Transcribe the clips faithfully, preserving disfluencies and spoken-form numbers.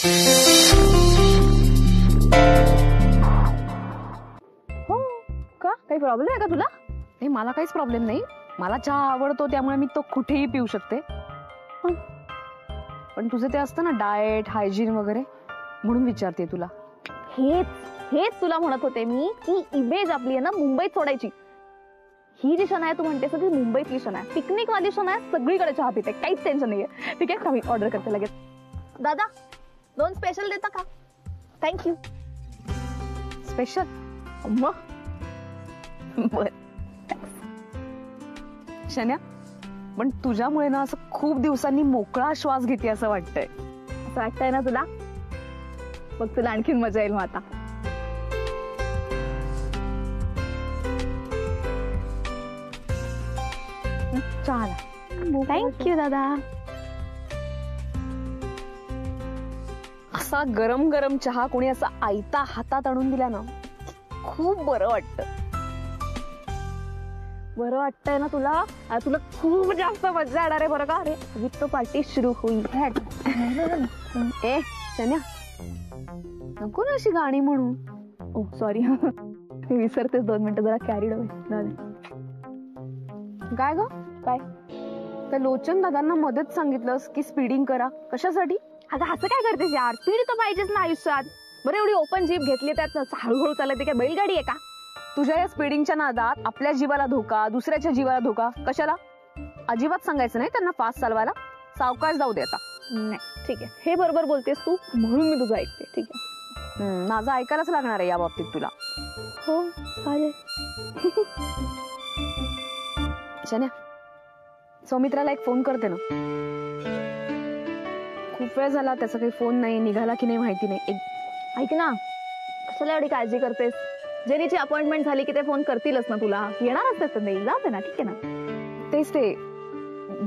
हो का काही प्रॉब्लेम आहे का तुला? नाही मला काहीच प्रॉब्लेम नाही. मला चहा आवडतो त्यामुळे मी तो कुठेही पिऊ शकते. पण तुझे ते असतं ना डाएट हायजीन वगैरे म्हणून विचारते तुला. हेच हेच तुला म्हणत होते मी की इमेज आपली आहे ना मुंबईत सोडायची. ही जी शनाया तू म्हणतेस ती मुंबईतली शनाया, पिकनिक वाली शनाया, सगळीकडे चहा पिते, काहीच टेन्शन नाहीये. ठीक आहे मी ऑर्डर करते लगेच. दादा दोन स्पेशल देता का? थँक्यू. स्पेशल बर. शन्या पण तुझ्यामुळे ना असं खूप दिवसांनी मोकळा श्वास घेते असं वाटतंय. असं वाटतंय ना तुला? मग तुला आणखीन मजा येईल. मग आता चला. थँक्यू दादा. असा गरम गरम चहा कोणी असा आयता हातात आणून दिला ना खूप बरं वाटतं. बरं वाटतंय ना तुला? तुला खूप जास्त मजा येणार आहे बरं का. अरे अभी तो पार्टी सुरू होईल. ए शन्या नको ना अशी गाणी म्हणू. ओ सॉरी मी विसरतेच. दोन मिनिटं जरा कॅरीड होईल. काय ग काय त्या लोचन दादांना मदत सांगितलंस की स्पीडिंग करा. कशासाठी? अगं असं काय करतेस यार. स्पीड तर पाहिजेच ना आयुष्यात. बरं एवढी ओपन जीप घेतली त्यात हळूहळू चालत. काय बैलगाडी आहे का? तुझ्या या स्पीडिंगच्या नादात आपल्या जीवाला धोका, दुसऱ्याच्या जीवाला धोका. कशाला? अजिबात सांगायचं नाही त्यांना फास्ट चालवायला. सावकाश जाऊ दे आता. नाही ठीक आहे हे बरोबर बोलतेस तू म्हणून मी तुझं ऐकते. ठीक आहे माझं ऐकायलाच लागणार आहे या बाबतीत तुला. हो चालेल. शन्या सौमित्राला एक फोन करते ना. खूप वेळ झाला त्याचा काही फोन नाही. निघाला की नाही माहिती नाही. एक ऐक ना कशाला एवढी काळजी करतेस. जेनीची अपॉइंटमेंट झाली की ते फोन करतीलच ना तुला. येणारच असतं नाही जाते ना. ठीक आहे ना तेच ते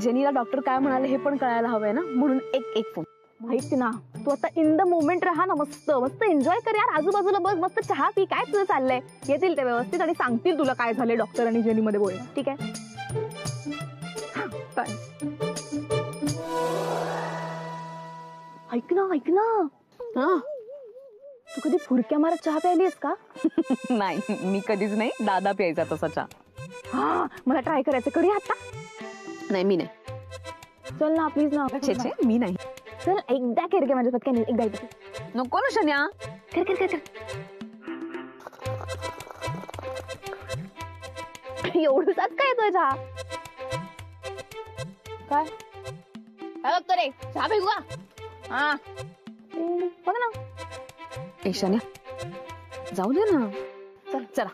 जेनीला डॉक्टर काय म्हणाले हे पण कळायला हवंय ना म्हणून एक एक फोन. माहिती ना तू आता इन द मोमेंट राहा ना. मस्त मस्त एन्जॉय कर यार. आजूबाजूला बस मस्त चहा पी. काय तुझं चाललंय? येतील ते व्यवस्थित आणि सांगतील तुला काय झालंय डॉक्टर आणि जेनी मध्ये बोलणं. ठीक आहे ऐक ना ऐक ना तू कधी फुडक्या मारत चहा प्यायलीस का? नाही मी कधीच नाही. दादा प्यायचा तसा चहा. हा मला ट्राय करायचं. कधी आता? नाही मी नाही. चल ना प्लीज ना. छे छे मी नाही. चल एकदा कर गे माझ्या पत्क्याने. एकदा एकदा नको ना शन्या. कर कर कर. एवढंच आज काय येतोय चहा? काय काय बघतो रे? चहा भेगवा. हा बघ ना. ए शन्या जाऊ दे ना. चल चला.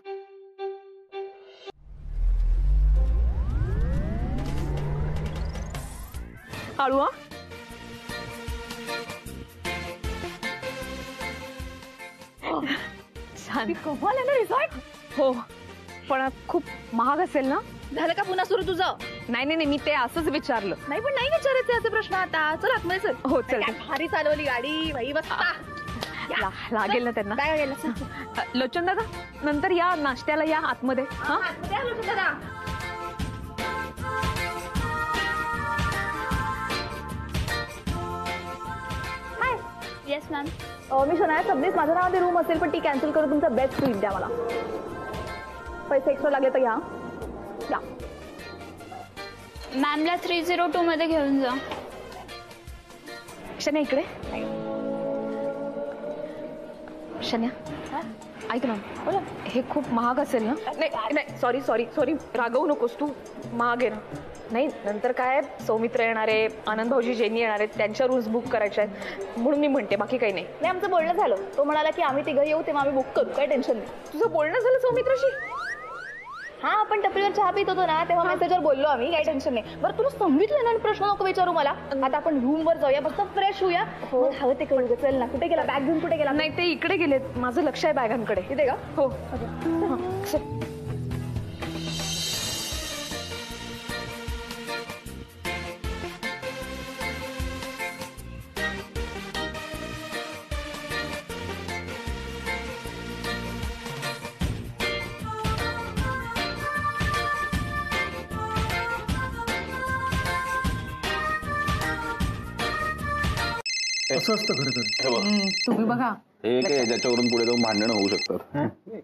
हळू हा. छान कव्हाल आहे ना रिसॉर्ट. हो पण खूप महाग असेल ना. झालं का पुन्हा सुरू तुझं? नाही नाही मी ते असंच विचारलं. नाही पण नाही विचारायचे असे प्रश्न आता. चल आतमध्ये चल. हो चल. भारी चालवली गाडी बाई. बस लागेल ना त्यांना. लोचन दादा नंतर या नाश्त्याला या आतमध्ये. हा लोचन दादा हाय. Yes ma'am. मी शनाया सबनीस माझं नाव ते रूम असेल पण ती कॅन्सल करून तुमचा बेस्ट ट्रीप द्या मला. पैसे एक्स्ट्रा लागले तर घ्या. या मॅमला थ्री झिरो टू मध्ये घेऊन जा. शनाया इकडे. शन्या ऐक ना बोला. हे खूप महाग असेल ना? नाही नाही सॉरी सॉरी सॉरी रागवू नकोस तू. महाग आहे ना. नाही नंतर काय सौमित्र येणार आहे, आनंद भाऊजी जेनी येणार आहेत, त्यांच्या रूम्स बुक करायच्या आहेत म्हणून मी म्हणते बाकी काही नाही. नाही आमचं बोलणं झालं. तो म्हणाला की आम्ही तिघं येऊ तेव्हा आम्ही बुक करू. काय टेन्शन नाही. तुझं बोलणं झालं सौमित्राशी? हा आपण टपरीवर चहा पित होतो ना तेव्हा मेसेजवर बोललो आम्ही. काही टेन्शन नाही. बरं तुला समजलं ना प्रश्न नको विचारू मला. आता आपण रूमवर जाऊया फक्त फ्रेश होऊया. हवं ते करून चल ना. कुठे गेला बॅग घेऊन? कुठे गेला? नाही ते इकडे गेलेत. माझं लक्ष आहे बॅगांकडे. इथे का? हो असं असतं खरं तर. तुम्ही बघा एक आहे ज्याच्यावरून पुढे जाऊन भांडणं होऊ शकतात.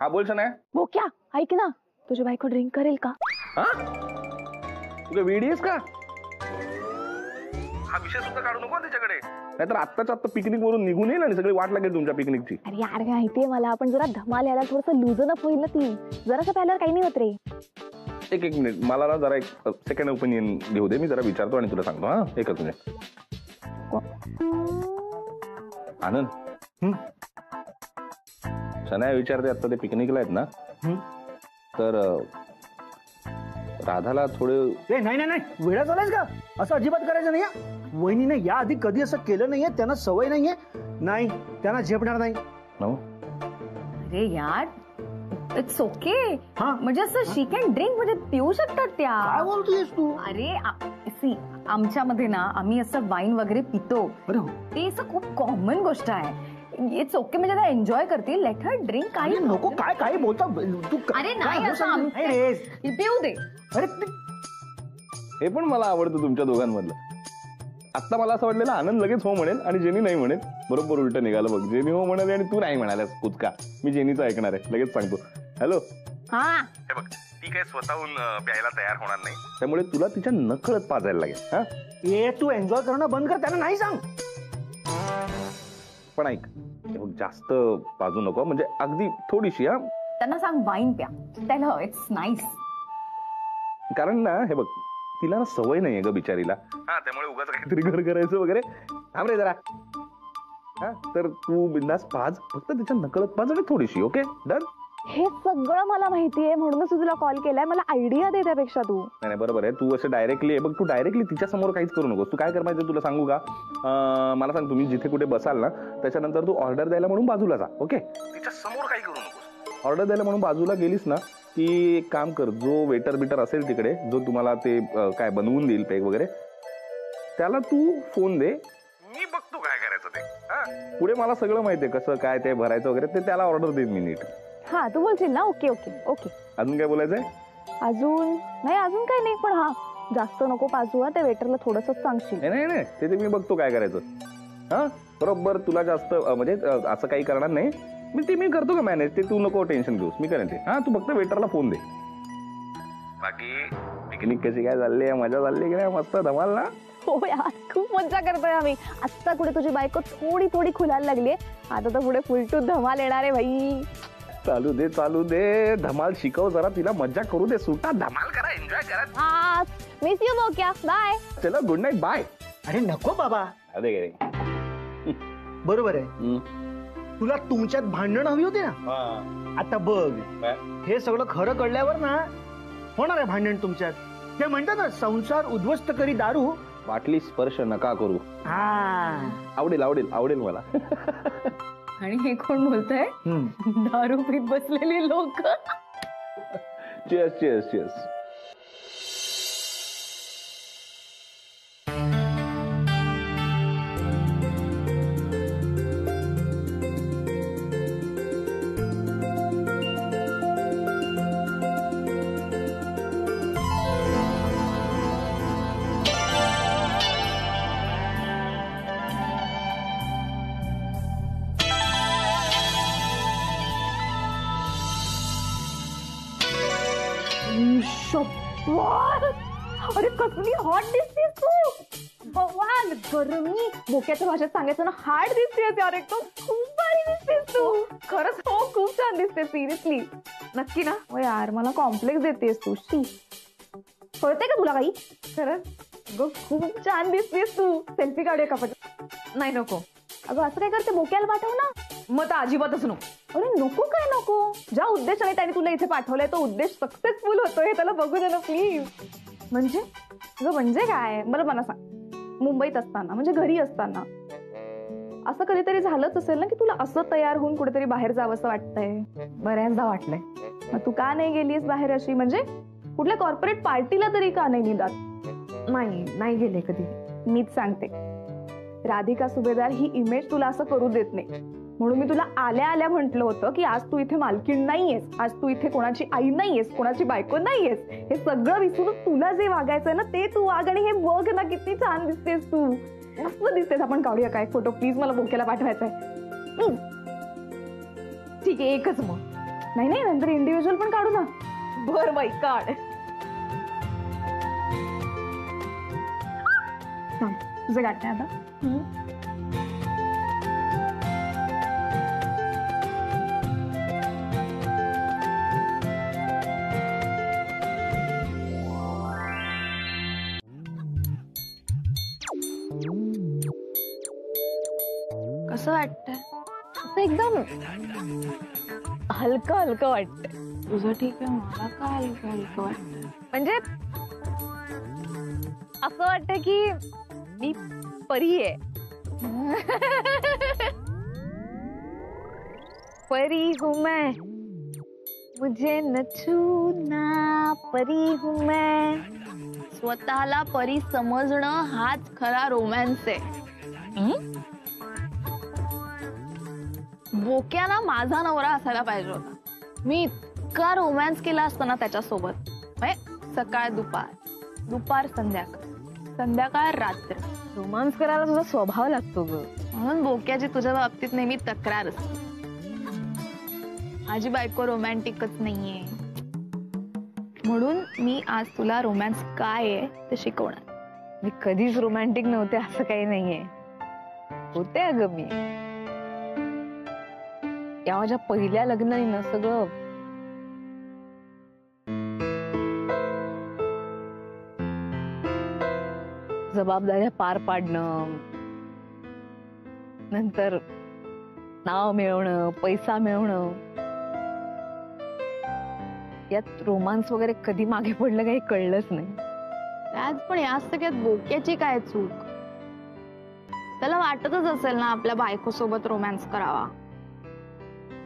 हा बोल शनाया. बोक्या ऐक ना, तुझी बायको ड्रिंक करेल का? तुझ्या व्हिडिओस का हा विषय सुद्धा काढू नको त्याच्याकडे, नाहीतर आत्ताच आत्ता पिकनिक वरून निघून येईल आणि सगळी वाट लागेल तुमच्या पिकनिकची. अरे यार माहितीये मला, आपण जरा धमाल यायला थोडंसं लूजन अप होईल ना ती जरासं, त्याला काही नाही होत रे. एक एक मिनिट मला ना जरा एक सेकंड ओपिनियन घेऊ दे, मी जरा विचारतो आणि तुला सांगतो. हा एकच मिनिट. आनंद शनाया विचारते आता ते पिकनिकला आहेत ना, तर राधाला थोडे. नाही नाही नाही वेळा झालाच का, असं अजिबात करायचं नाही. वहिनीने या आधी कधी असं केलं नाहीये, त्यांना सवय नाहीये, नाही त्यांना झेपणार नाही. अरे यार इट्स ओके म्हणजे असं शी कॅन ड्रिंक म्हणजे पिऊ शकतात त्या. काय बोलतोयस तू? अरे सी आमच्यामध्ये ना आम्ही असं वाईन वगैरे पितो, ते असं खूप कॉमन गोष्ट आहे. इट्स ओके म्हणजे ते एन्जॉय करतील, लेट हर ड्रिंक. काही नको काय काय बोलता तू. अरे नाही असं पिऊ दे. अरे हे पण मला आवडतं तुमच्या दोघांमधलं. आत्ता मला असं वाटलेलं आनंद लगेच हो म्हणेल आणि जेनी नाही म्हणेल, बरोबर उलट निघालं बघ. जेनी हो म्हणाले आणि तू नाही म्हणाल्यास कुचका. मी जेनीचं ऐकणार आहे, लगेच सांगतो. हॅलो हा हे बघ, ती काय स्वतःहून प्यायला तयार होणार नाही, त्यामुळे तुला तिच्या नकळत पाजायला लागेल. हा हे तू एन्जॉय करणं बंद कर, त्यांना नाही सांग. पण ऐक जास्त पाजू नको, म्हणजे अगदी थोडीशी. हा त्यांना सांग वाईन प्या, त्याला इट्स नाईस. कारण ना हे बघ तिला ना सवय नाहीये ग बिचारीला, हा त्यामुळे उगाच काहीतरी घर करायचं वगैरे. थांब रे जरा. हा तर तू बिंदास पाज, फक्त तिच्या नकळत पाज आणि थोडीशी. Okay done. हे सगळं मला माहितीये म्हणूनच तुला कॉल केलाय, मला आयडिया दे त्यापेक्षा तू. नाही नाही बरोबर आहे, तू असं डायरेक्टली बघ, तू डायरेक्टली तिच्या समोर काहीच करू नकोस. तू काय कर माहिती तुला सांगू का, मला सांग तुम्ही जिथे कुठे बसाल ना त्याच्यानंतर तू ऑर्डर द्यायला म्हणून बाजूला जा. ओके तिच्या समोर काही करू नकोस. ऑर्डर द्यायला म्हणून बाजूला गेलीस ना की एक काम कर, जो वेटर बिटर असेल तिकडे जो तुम्हाला ते काय बनवून देईल पेक वगैरे, त्याला तू फोन दे. मी बघतो काय करायचं ते, पुढे मला सगळं माहितीये कसं काय ते भरायचं वगैरे, ते त्याला ऑर्डर देईन मी नीट. हा तू बोलशील ना ओके ओके ओके. अजून काय बोलायचंय? अजून नाही अजून काही नाही, पण हा जास्त नको पाजू. हा ते वेटरला थोडंसं सांगशील. नाही नाही ते ते मी बघतो काय करायचं. हा बरोबर तुला जास्त म्हणजे असं काही करणार नाही मी, ते मी करतो का मॅनेज, ते तू नको टेन्शन घेऊस, मी करेन ते. हा तू फक्त वेटरला फोन दे. बाकी पिकनिक कशी काय चालली, मजा चालली की नाही? मस्त धमाल ना. हो यार खूप मजा करतोय आम्ही. आत्ता कुठे तुझी बायको थोडी थोडी खुलायला लागली, आता तर पुढे फुलटूट धमाल येणार आहे भाई. चालू दे चालू दे, धमाल शिकव जरा तिला, मजा करू दे, सुटा धमाल करा, एन्जॉय करा. मिस यू बोक्या, बाय. चलो गुड नाईट बाय. अरे नको बाबा. अरे बरोबर आहे, तुला तुमच्यात भांडण हवी होती ना, आता बघ हे सगळं खरं कळल्यावर ना होणार आहे भांडण तुमच्यात. ते म्हणतात ना संसार उद्ध्वस्त करी दारू, वाटली स्पर्श नका करू. हा आवडेल आवडेल आवडेल मला. आणि हे कोण बोलत आहे? दारू पीत बसलेले लोक. चेस चेस चेस. अरे कसली हॉट दिसते तू, भगवान. गरमी बोक्याच्या भाषेत सांगायचं ना, हार्ड दिसते. अरे तो खूप भारी दिसतेस तू खरंच. हो खूप छान दिसते सिरियसली. नक्की ना? हो यार मला कॉम्प्लेक्स देतेस तू. शी कळते का तुला काही? खरंच ग खूप छान दिसतेस तू. सेल्फी काढूया का? नाही नको. अगं असं काय करते, बोक्याला पाठव ना. मग अजिबातच नको. अरे नको काय नको, ज्या उद्देशाने त्याने तुला इथे पाठवलाय तो उद्देश सक्सेसफुल होतोय, त्याला बघू दे ना प्लीज. म्हणजे अगं म्हणजे काय बरं मला सांग, मुंबईत असताना म्हणजे घरी असताना असं कधीतरी झालंच असेल ना की तुला असं तयार होऊन कुठेतरी बाहेर जावं असं वाटतंय? बऱ्याचदा वाटलंय. मग तू का नाही गेलीस बाहेर, अशी म्हणजे कुठल्या कॉर्पोरेट पार्टीला तरी का नाही निघात? नाही नाही गेले कधी. मीच सांगते राधिका सुभेदार ही इमेज तुला असं करू देत नाही, म्हणून मी तुला आल्या आल्या म्हटलं होतं की आज तू इथे मालकीण नाहीयेस, आज तू इथे कोणाची आई नाहीयेस, कोणाची बायको नाहीयेस. हे सगळं विसरून तुला जे वागायचंय ना ते तू वाग. आणि हे बघ ना किती छान दिसतेस तू. मस्त दिसतेस. आपण काढूया काय फोटो? प्लीज मला बोकेला पाठवायचा आहे. ठीक आहे एकच मग. नाही नाही नंतर इंडिव्हिज्युअल पण काढू ना. बर बाई काढ. तुझं गाठते आता. कसं वाटतंय? एकदम हलकं हलकं वाटतंय. तुझं ठीक आहे. मला का हलकं हलकं वाटतंय म्हणजे असं वाटतंय की मी परी आहे. परी हूँ मैं मुझे न छूना. परी हूँ मैं. स्वतःला परी समजणं हाच खरा रोमॅन्स आहे. बोक्याला माझा नवरा असायला पाहिजे होता. मी इतका रोमॅन्स केला असताना त्याच्यासोबत. सकाळ दुपार दुपार संध्याकाळ संध्याकाळ रात्र रोमांस करायला तुझा स्वभाव लागतो ग. म्हणून बोक्याची तुझ्या बाबतीत नेहमी तक्रार असते. माझी बायको रोमॅन्टिकच नाहीये म्हणून मी आज तुला रोमॅन्स काय आहे ते शिकवणार. मी कधीच रोमॅन्टिक नव्हते असं काही नाहीये. होते अगं मी. या माझ्या पहिल्या लग्नाने ना सगळं जबाबदाऱ्या पार पाडणं, नंतर नाव मिळवणं, पैसा मिळवणं, यात रोमांस वगैरे कधी मागे पडलं काही कळलंच नाही. आज पण या सगळ्यात बोक्याची काय चूक? त्याला वाटतच असेल ना आपल्या बायकोसोबत रोमॅन्स करावा.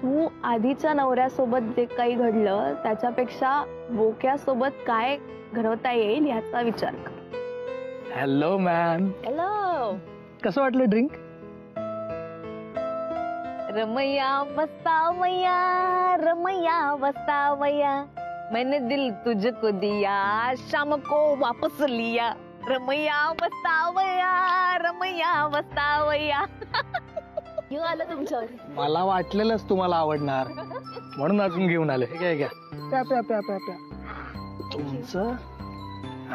तू आधीच्या नवऱ्यासोबत जे काही घडलं त्याच्यापेक्षा बोक्यासोबत काय घडवता येईल याचा विचार कर. Hello ma'am. हॅलो. कसं वाटलं ड्रिंक? रमैया बस्तावया रमैया बस्तावया मैंने दिल तुझको दिया शाम को वापस लिया. रमैया बस्तावया रमैया बस्तावया. घेऊन आलं तुमच्यावर. मला वाटलेलंच तुम्हाला आवडणार म्हणून अजून घेऊन आले. घ्या घ्या. प्या प्या प्या प्या प्या. तुमचं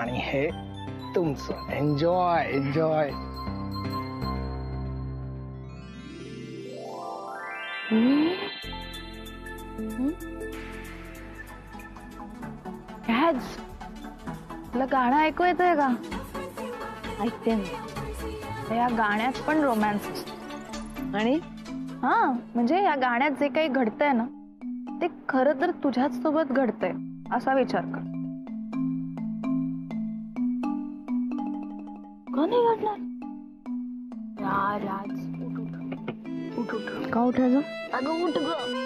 आणि हे तुमचं. Enjoy enjoy. तुला गाणं ऐकू येतंय का? ऐकते मी. या गाण्यात पण रोमॅन्स असतो. आणि हा म्हणजे या गाण्यात जे काही घडतंय ना ते खरं तर तुझ्याच सोबत घडतंय असा विचार कर. यार आज उठ उठ उठ उठ का उठायचं? अगं उठ ग.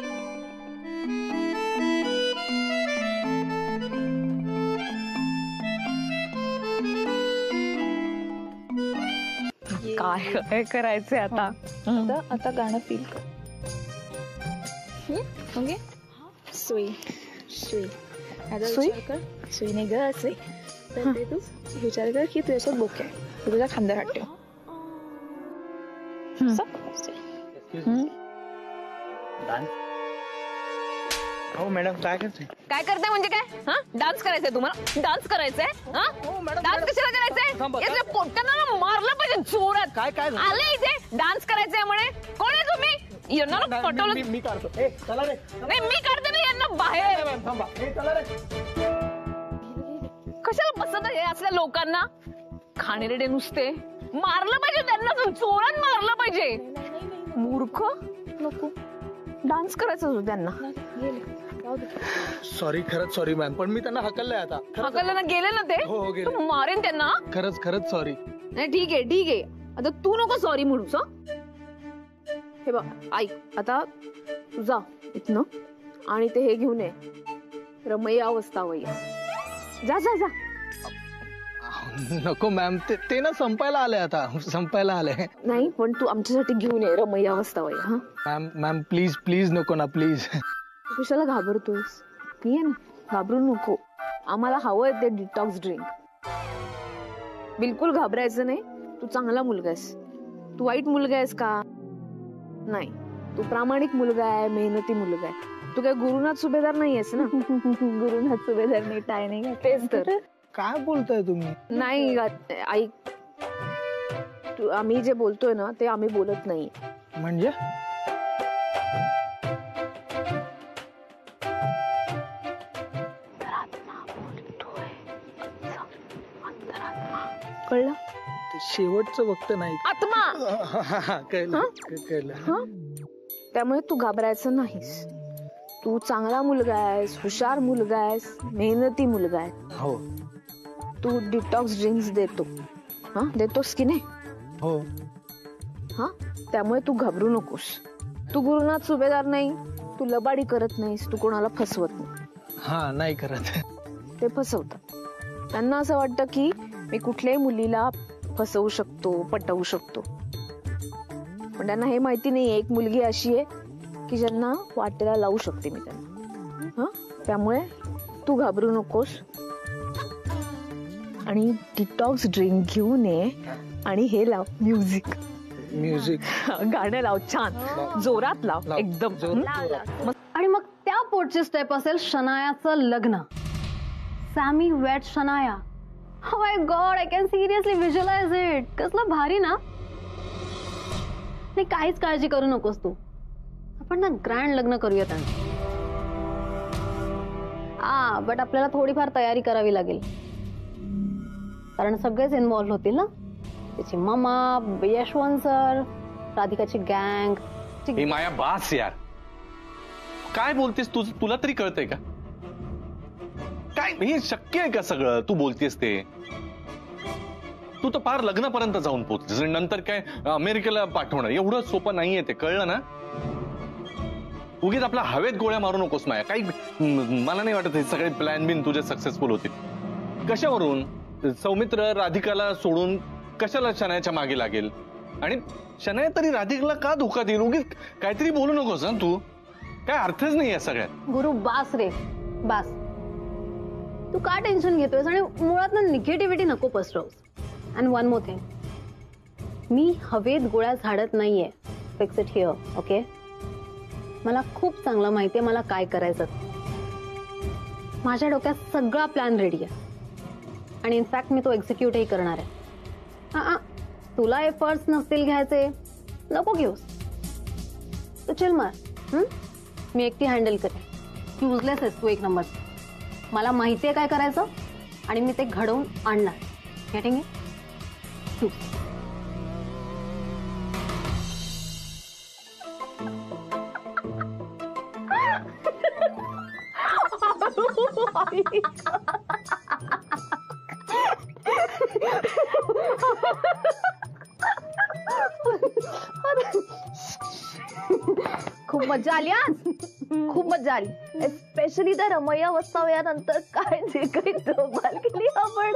काय करायचंय आता? आता गाणं पिल ओके. सुई सुई सुई सुई नाही ग सुई. तर तू विचार कर की तुझ्यासोबत बोके आहे. तुझ्या खांद्या हट्टे मॅडम. काय करते काय करते म्हणजे काय? हा डान्स करायचंय तुम्हाला? डान्स करायचंय? हा डान्स कशाला करायचंय? पोटांना मारलं पाहिजे जोरात. काय काय आले इथे डान्स करायचंय म्हणे. कोण आहे तुम्ही? यांना पटवलं. मी काढतो. नाही मी काढते ना यांना बाहेर. कशाला पसंत आहे असल्या लोकांना? खाणेरडे नुसते. मारलं पाहिजे त्यांना चोरात. मारलं पाहिजे. मूर्ख. नको डान्स करायचा होतो त्यांना. सॉरी खरंच सॉरी मॅम पण मी त्यांना हकललंय. आता हकललं ना गेले ना ते मारेन त्यांना. खरंच खरंच सॉरी. नाही ठीक आहे ठीक आहे. आता तू नको सॉरी म्हणूस. हे बघ ऐक आता तू जा इथनं आणि ते हे घेऊन ये. रमैया अवस्था वैया. जा जा जा. नको मॅम ते ना संपायला आलंय. आता संपायला आलंय. नाही पण तू आमच्यासाठी घेऊन ये रमैया वस्तावय. हा मॅम मॅम प्लीज प्लीज नको ना प्लीज. कशाला घाबरतोस? ये ना घाबरू नको. आम्हाला हवंय ते डिटॉक्स ड्रिंक. बिलकुल घाबरायचं नाही. तू चांगला मुलगा आहेस, तू वाईट मुलगा आहेस का? नाही, तू प्रामाणिक मुलगा आहे, मेहनती मुलगा आहे. तू काय गुरुनाथ सुभेदार नाही आहेस ना? गुरुनाथ सुभेदार नाही, टाय नाही, तेच तर. काय बोलताय तुम्ही? नाही ऐक, आम्ही जे बोलतोय ना ते आम्ही बोलत नाही. म्हणजे कळलं? शेवटचं वक्त नाही, आत्मा. कळलं? त्यामुळे तू घाबरायचं नाहीस. तू चांगला मुलगा आहेस, हुशार मुलगा आहेस, मेहनती मुलगा आहे. हो, तू डिटॉक्स ड्रिंक्स देतो. हा, देतोस की नाही? हो. हा, त्यामुळे तू घाबरू नकोस. तू गुरुनाथ सुभेदार नाही, तू लबाडी करत नाहीस, तू कोणाला फसवत नाही. हा, नाही करत. ते फसवतात, त्यांना असं वाटतं की मी कुठल्याही मुलीला फसवू शकतो, पटवू शकतो. पण त्यांना हे माहिती नाही एक मुलगी अशी आहे की ज्यांना वाटेला लावू शकते मी त्यांना. हा, त्यामुळे तू घाबरू नकोस आणि डिटॉक्स ड्रिंक घेऊन ये आणि हे लाव म्युझिक. म्युझिक गाणं लाव, छान जोरात लाव, एकदम जोरात. आणि मग त्या पोटची स्टेप असेल शनायाचं लग्न. Sammy wait Shanaya. Oh my God, I can seriously visualize it. कसलं भारी ना. नाही, काहीच काळजी करू नकोस तू. आपण ना ग्रँड लग्न करूयात. आ, बट आपल्याला थोडीफार तयारी करावी लागेल, कारण सगळेच इन्वॉल्व्ह होतील ना. त्याची मामा, यशवंत सर, राधिकाची गँग. ही माया बास यार, काय बोलतेस तू? तुला तरी कळतंय का काय हे शक्य आहे का सगळं तू बोलतेस ते? तू तर फार लग्नापर्यंत जाऊन पोहोचतेस, नंतर काय अमेरिकेला पाठवणार? एवढं सोपं नाहीये ते, कळलं ना? उगीच आपला हवेत गोळ्या मारू नकोस माया. काही मला नाही वाटत हे सगळे प्लॅन बिन तुझे सक्सेसफुल होतील. कशावरून सौमित्र राधिकाला सोडून कशाला शनायाच्या मागे लागेल? आणि शनाया तरी राधिकाला का धोका देईल? उगीच काहीतरी बोलू नकोस ना तू, काय अर्थच नाही या सगळ्यात. गुरु बास रे बास, तू का टेन्शन घेतोयस? आणि मुळात ना निगेटिव्हिटी नको पसरवस. अँड वन मोर थिंग, मी हवेत गोळ्या झाडत नाहीये. Fix it here, okay? मला खूप चांगलं माहितीये मला काय करायचं. माझ्या डोक्यात सगळा प्लॅन रेडी आहे आणि इनफॅक्ट मी तो एक्झिक्यूटही करणार आहे. तुला एफर्ट्स नसतील घ्यायचे, नको घेऊस तू. चल मार, मी एकटी हँडल करेन. युजलेस आहेस तू एक नंबर. मला माहिती आहे काय करायचं आणि मी ते घडवून आणणार. Getting it? खूप मजा आली आज, खूप मजा आली. स्पेशली त्या रमैया वस्ताव यानंतर काय जे काही धमाल केली आपण,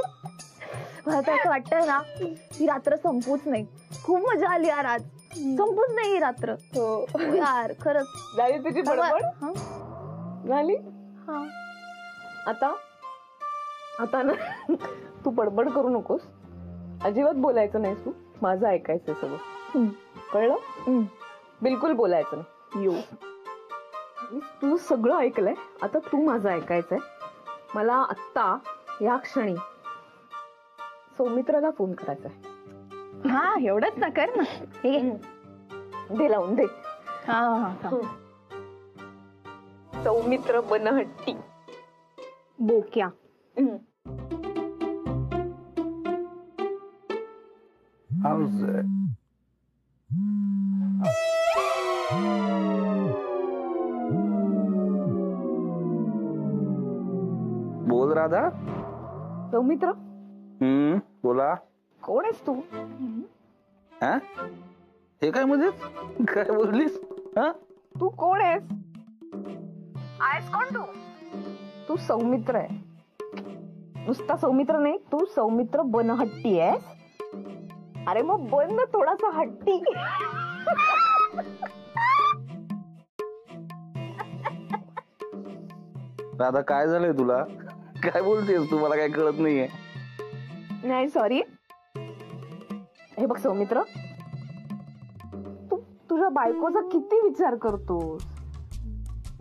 मला तर असं वाटतंय ना ही रात्र संपूच नाही. खूप मजा आली यार आज, संपूच नाही ही रात्र. हो यार, खरंच झाली तुझी बडबड झाली. हा, आता आता ना तू बडबड करू नकोस, अजिबात बोलायचं नाही तू. माझं ऐकायचं सगळं, कळलं? बिलकुल बोलायचं नाही. येऊ तू सगळं ऐकलंय, आता तू माझं ऐकायचंय. मला आत्ता या क्षणी सौमित्राला फोन करायचा आहे. हा, एवढंच ना, कर ना. ठीक आहे, दे लावून दे. सौमित्र बनहट्टी बोक्या. राधा, सौमित्र. हम्म, बोला. कोण आहेस तू? हा, हे काय म्हणजे काय बोललीस? हा, तू कोण आहेस? आहेस कोण तू? तू सौमित्र आहे. नुसता सौमित्र नाही, तू सौमित्र बनहट्टी आहेस. अरे मग बन ना थोडासा हट्टी. राधा, काय झालंय तुला? काय बोलतेस तू? मला काय कळत नाहीये. नाही, सॉरी, हे बघ सौमित्र, तू तुझ्या बायकोचा किती विचार करतोस,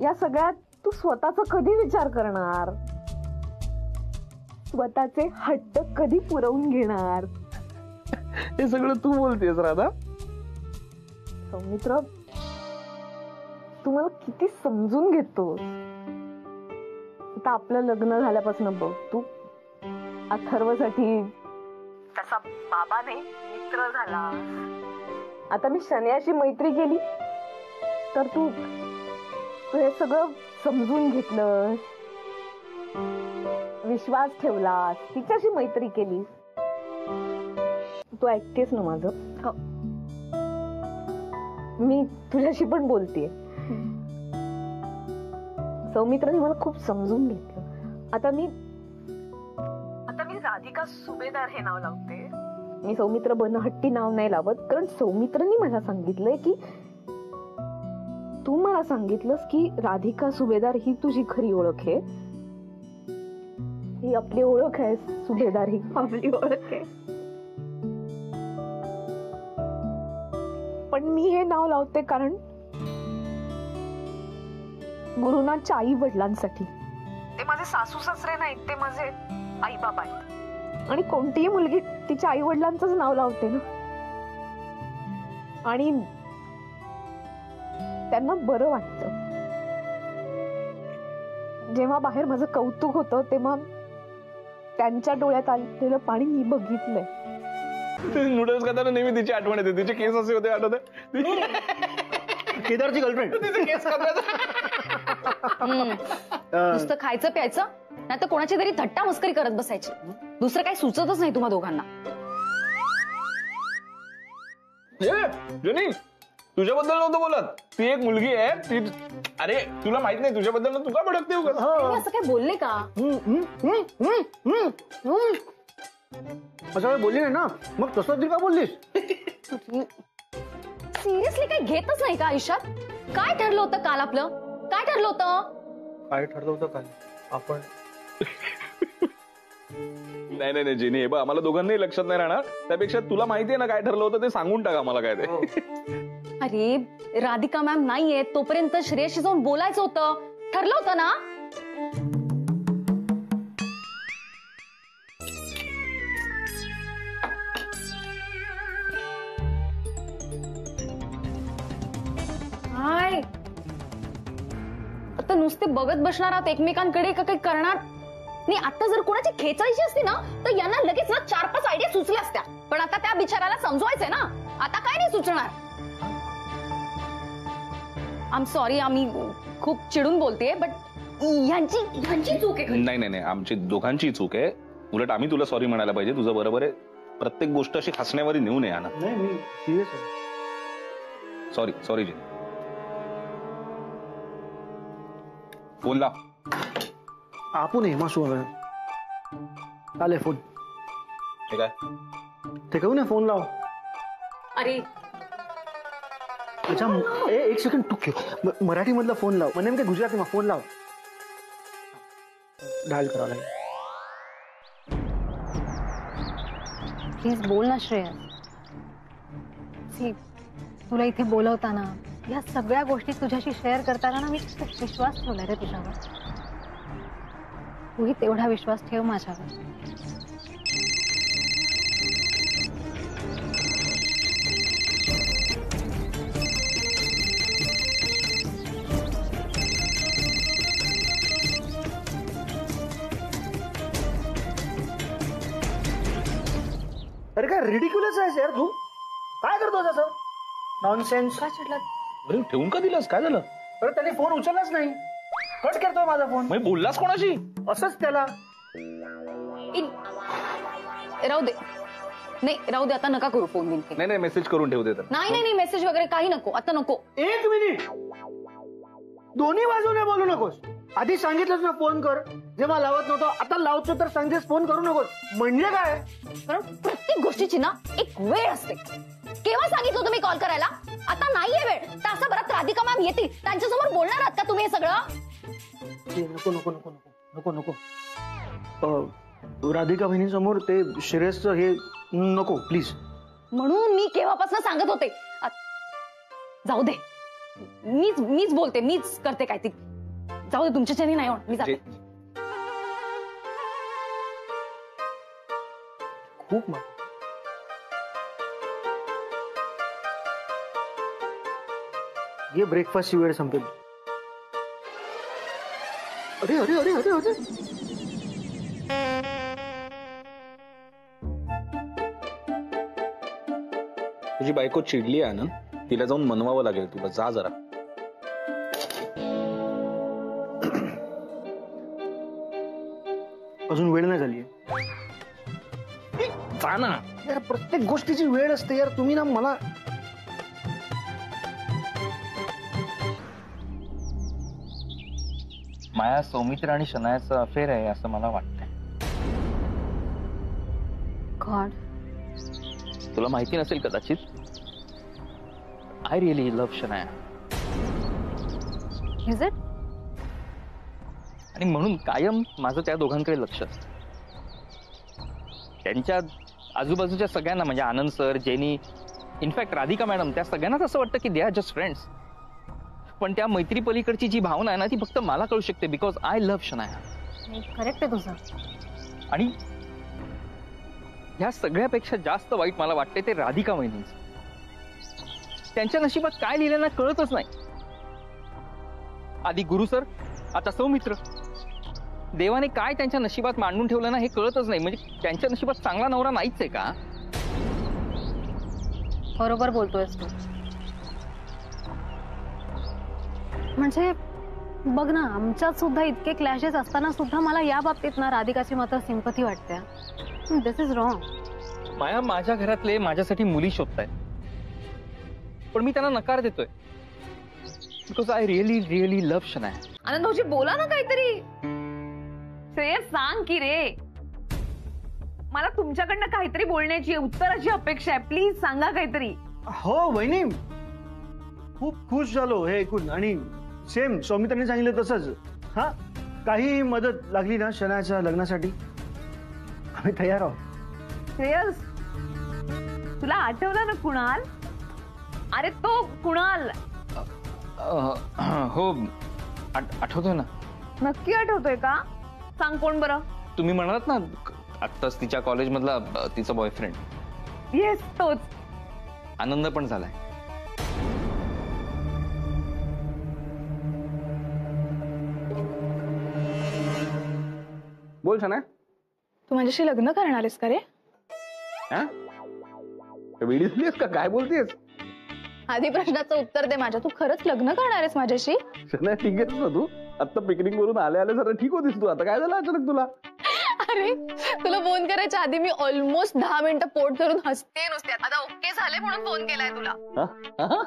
या सगळ्यात तू स्वतःचा कधी विचार करणार, स्वतःचे हट्ट कधी पुरवून घेणार? हे सगळं तू बोलतेस राधा. सौमित्र, तू मला किती समजून घेतोस. आता आपलं लग्न झाल्यापासून बघ, तू अथर्वसाठी तसा बाबा नाही मित्र झाला. आता मी शनयाशी मैत्री केली तर तू तू हे सगळं समजून घेतलं, विश्वास ठेवलास, तिच्याशी मैत्री केली. तू ऐकतेस ना माझं? हो. मी तुझ्याशी पण बोलतेय. सौमित्राने मला खूप समजून घेतलं. आता मी आता मी राधिका सुभेदार हे नाव लावते. मी सौमित्र बनहट्टी नाव नाही लावत, कारण सौमित्रनी मला सांगितलंय की तू मला सांगितलंस की राधिका सुभेदार ही तुझी खरी ओळख आहे, ही आपली ओळख आहे. सुभेदार ही आपली ओळख आहे. पण मी हे नाव लावते कारण गुरुनाथच्या आई वडिलांसाठी. ते माझे सासू सासरे नाहीत, ते माझे आई बाबा आहेत. आणि कोणतीही मुलगी तिच्या आई वडिलांच नाव लावते ना, आणि त्यांना बरं वाटतं. जेव्हा बाहेर माझं कौतुक होतं तेव्हा त्यांच्या डोळ्यात आलेलं पाणी मी बघितलंय. नूडल्स खाताना नेहमी तिची आठवण येते. तिचे केस असे होते, आठवत केदारची गर्लफ्रेंड. नुसतं खायचं प्यायचं नाही तर कोणाची तरी थट्टा मस्करी करत बसायची. दुसरं काही सुचतच नाही तुम्हा दोघांना. तुझ्याबद्दल नव्हतं बोलत, ती एक मुलगी आहे ती. अरे तुला माहित नाही तुझ्याबद्दल, तुला भडकते असं काही बोलले का? असं काही बोलली नाही ना, मग तसं तरी का बोललीस? सिरियसली काही घेतच नाही का आयुष्यात? काय ठरलं होतं काल आपलं? काय ठरलं होतं? काय ठरलं होतं काल आपण? नाही नाही नाही जेनी, बघ आम्हाला दोघांनाही लक्षात नाही राहणार. त्यापेक्षा तुला माहितीये ना काय ठरलं होतं ते सांगून टाका आम्हाला काय ते. अरे राधिका मॅम नाहीये तोपर्यंत श्रेयशी जाऊन बोलायचं होतं, ठरलं होतं ना. हाय, आता नुसते बघत बसणार आहात एकमेकांकडे का काही करणार नाही? आता जर कोणाची खेचायची असती ना तर यांना लगेच ना चार पाच आयडिया सुचल्या असत्या. पण आता त्या बिचाराला समजवायचंय ना, आता काय नाही सुचणार. आय एम सॉरी, आम्ही खूप चिडून बोलतेय, बट यांची यांची चूक आहे. नाही नाही नाही, आमची दोघांची चूक आहे. उलट आम्ही तुला सॉरी म्हणायला पाहिजे. तुझं बरोबर आहे, प्रत्येक गोष्ट अशी हसण्यावर नेऊ नये ना. Sorry sorry ji. फोन ला आपण हेमा सोबत आले. फोन ठीक आहे, ते कहू ना फोन लाव. अरे अच्छा, ए एक सेकंड टुके, मराठी मधला फोन लाव. म्हणजे नेमके गुजराती मा फोन लाव. डायल करावं लागेल. प्लीज बोल ना श्रेयस. तुला इथे बोलवताना या सगळ्या गोष्टी तुझ्याशी शेअर करताना ना मी खूप विश्वास ठेवला रे तुझ्यावर. तूही तेवढा विश्वास ठेव माझ्यावर. अरे काय रिडिक्युलस आहेस यार तू. काय करतोस असं नॉनसेन्स? काय चिडला? अरे ठेवून का दिलास? काय झालं? अरे त्याने फोन उचललाच नाही, कट करतोय माझा फोन. मी बोललास कोणाशी असंच त्याला? राहू दे, नाही राहू दे, आता नका करू फोन. नाही नाही, मेसेज करून ठेवू दे. नाही नाही, मेसेज वगैरे काही नको, आता नको. एक मिनिट, दोन्ही बाजूने बोलू नकोस. आधी सांगितलंच ना फोन कर, जेव्हा लावत नव्हतो आता लावतो तर सांगतेस फोन करू नकोस, म्हणजे काय? कारण प्रत्येक गोष्टीची ना एक वेळ असते. केव्हा सांगितलं तुम्ही कॉल करायला? आता नाहीये वेळ. तासाभरात राधिका मॅम येतील, त्यांच्यासमोर बोलणार आहात का तुम्ही हे सगळं? नको नको नको नको नको नको, राधिका बहिणीसमोर ते श्रेयसचं हे नको प्लीज. म्हणून मी केव्हापासून सांगत होते. जाऊ दे, मीच मीच बोलते, मीच करते काय ती. जाऊ दे, तुमच्याच्यानी नाही होणार. मी जाते. खूप मा ये ब्रेकफास्ट ची वेळ संपेल. अरे अरे अरे अरे अरे तुझी बायको चिडली आहे ना, तिला जाऊन मनवावं लागेल तुला. जा जरा. अजून वेळ नाही झाली. जा ना यार, प्रत्येक गोष्टीची वेळ असते यार. तुम्ही ना मला माया सौमित्र आणि शनायाचं अफेअर आहे असं मला वाटतंय. गॉड, तुला माहिती नसेल कदाचित. I really love Shanaya. Is it? आणि म्हणून कायम माझं त्या दोघांकडे लक्ष असतं. त्यांच्या आजूबाजूच्या सगळ्यांना, म्हणजे Anand sir, Jenny, in fact Radhika madam, त्या सगळ्यांनाच असं वाटतं की दे आर जस्ट फ्रेंड्स. पण त्या मैत्री पलीकडची जी भावना आहे ना, ती फक्त मला कळू शकते, because I love Shanaya. Correct आहे तुझं. आणि ह्या सगळ्यापेक्षा जास्त वाईट मला वाटते ते राधिका वहिनींचं. त्यांच्या नशिबात काय लिहिलं ना कळतच नाही. आधी गुरु सर, आता सौमित्र. देवाने काय त्यांच्या नशिबात मांडून ठेवलं ना हे कळतच नाही. म्हणजे त्यांच्या नशिबात चांगला नवरा नाहीच आहे का? बरोबर बोलतोयस तू. म्हणजे बघ ना, आमच्यात सुद्धा इतके क्लॅशेस असताना सुद्धा मला या बाबतीत ना राधिकाची मात्र सिंपथी वाटते. This is wrong. माया, माझ्या घरातले माझ्यासाठी मुली शोधतायत, पण मी त्यांना नकार देतोय, because I really really love Shanaya. Anand भाऊजी, बोला ना काहीतरी. श्रेयस, सांग की रे. मला तुमच्याकडनं काहीतरी बोलण्याची, उत्तराची अपेक्षा आहे. प्लीज सांगा काहीतरी. हो वहिनी, खूप खुश झालो हे ऐकून. आणि सेम सौमित्राने सांगितलं तसंच. हा, काही मदत लागली ना शनायाच्या लग्नासाठी, आम्ही तयार आहोत. श्रेयस, तुला आठवलं ना कुणाल? अरे तो कुणाल. हो, आठवतोय ना. नक्की आठवतोय का? सांग कोण बरं. तुम्ही म्हणालात ना आत्ताच तिच्या कॉलेजमधला तिचा बॉयफ्रेंड. येस, तोच. आनंद पण झालाय. बोल शनाया, तू माझ्याशी लग्न करणार आहेस का रे? वेडीस का काय बोलतेस? आधी प्रश्नाचं उत्तर दे माझ्या. तू खरंच लग्न करणार आहेस माझ्याशी? शनाया, ठीक आहे ना तू? आता पिकनिक वरून आले आले जरा ठीक होतीस तू. आता काय झालं अचानक तुला? अरे, तुला फोन करायच्या आधी मी ऑलमोस्ट दहा मिनिटं पोट धरून हसते नुसते. आता ओके झाले म्हणून फोन केलाय तुला.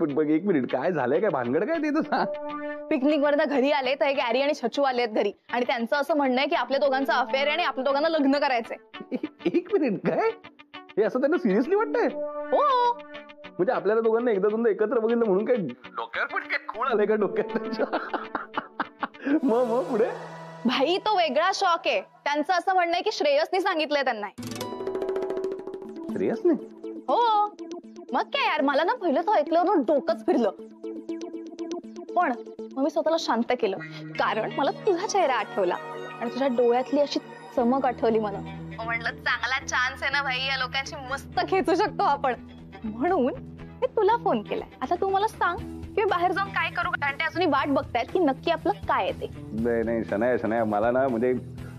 पण बघ, एक मिनिट, काय झालंय? काय भानगड काय ते तर सांग. पिकनिक वरदा घरी आले तर एक आरी आणि छचू आले आहेत घरी, आणि त्यांचं असं म्हणणं आहे की आपल्या दोघांचं अफेअर आहे आणि आपल्या दोघांना लग्न करायचंय. एक मिनिट, काय हे असं त्यांना सिरियसली वाटतंय? हो, म्हणजे आपल्याला दोघांना एकदा दोनदा एकत्र बघितलं म्हणून काय डोक्यावर पण काय खूळ आलंय का डोक्यात? मग मग पुढे भाई, तो वेगळा शॉक आहे. त्यांचं असं म्हणणं आहे की श्रेयसने सांगितलंय त्यांना. श्रेयसने? हो. मग काय यार, मला ना पहिलं तो ऐकल्यावर डोकंच फिरलं. पण मग मी स्वतःला शांत केलं, कारण मला तुझा चेहरा आठवला आणि तुझ्या डोळ्यातली अशी चमक आठवली मला. म्हणलं चांगला चान्स आहे ना भाई, या लोकांची मस्त खेचू शकतो आपण, म्हणून मी तुला फोन केलाय. आता तू मला सांग की बाहेर जाऊन काय करू? कारण ते अजून वाट बघतायत की नक्की आपलं काय येते. नाही नाही शनाया, शनाया मला ना म्हणजे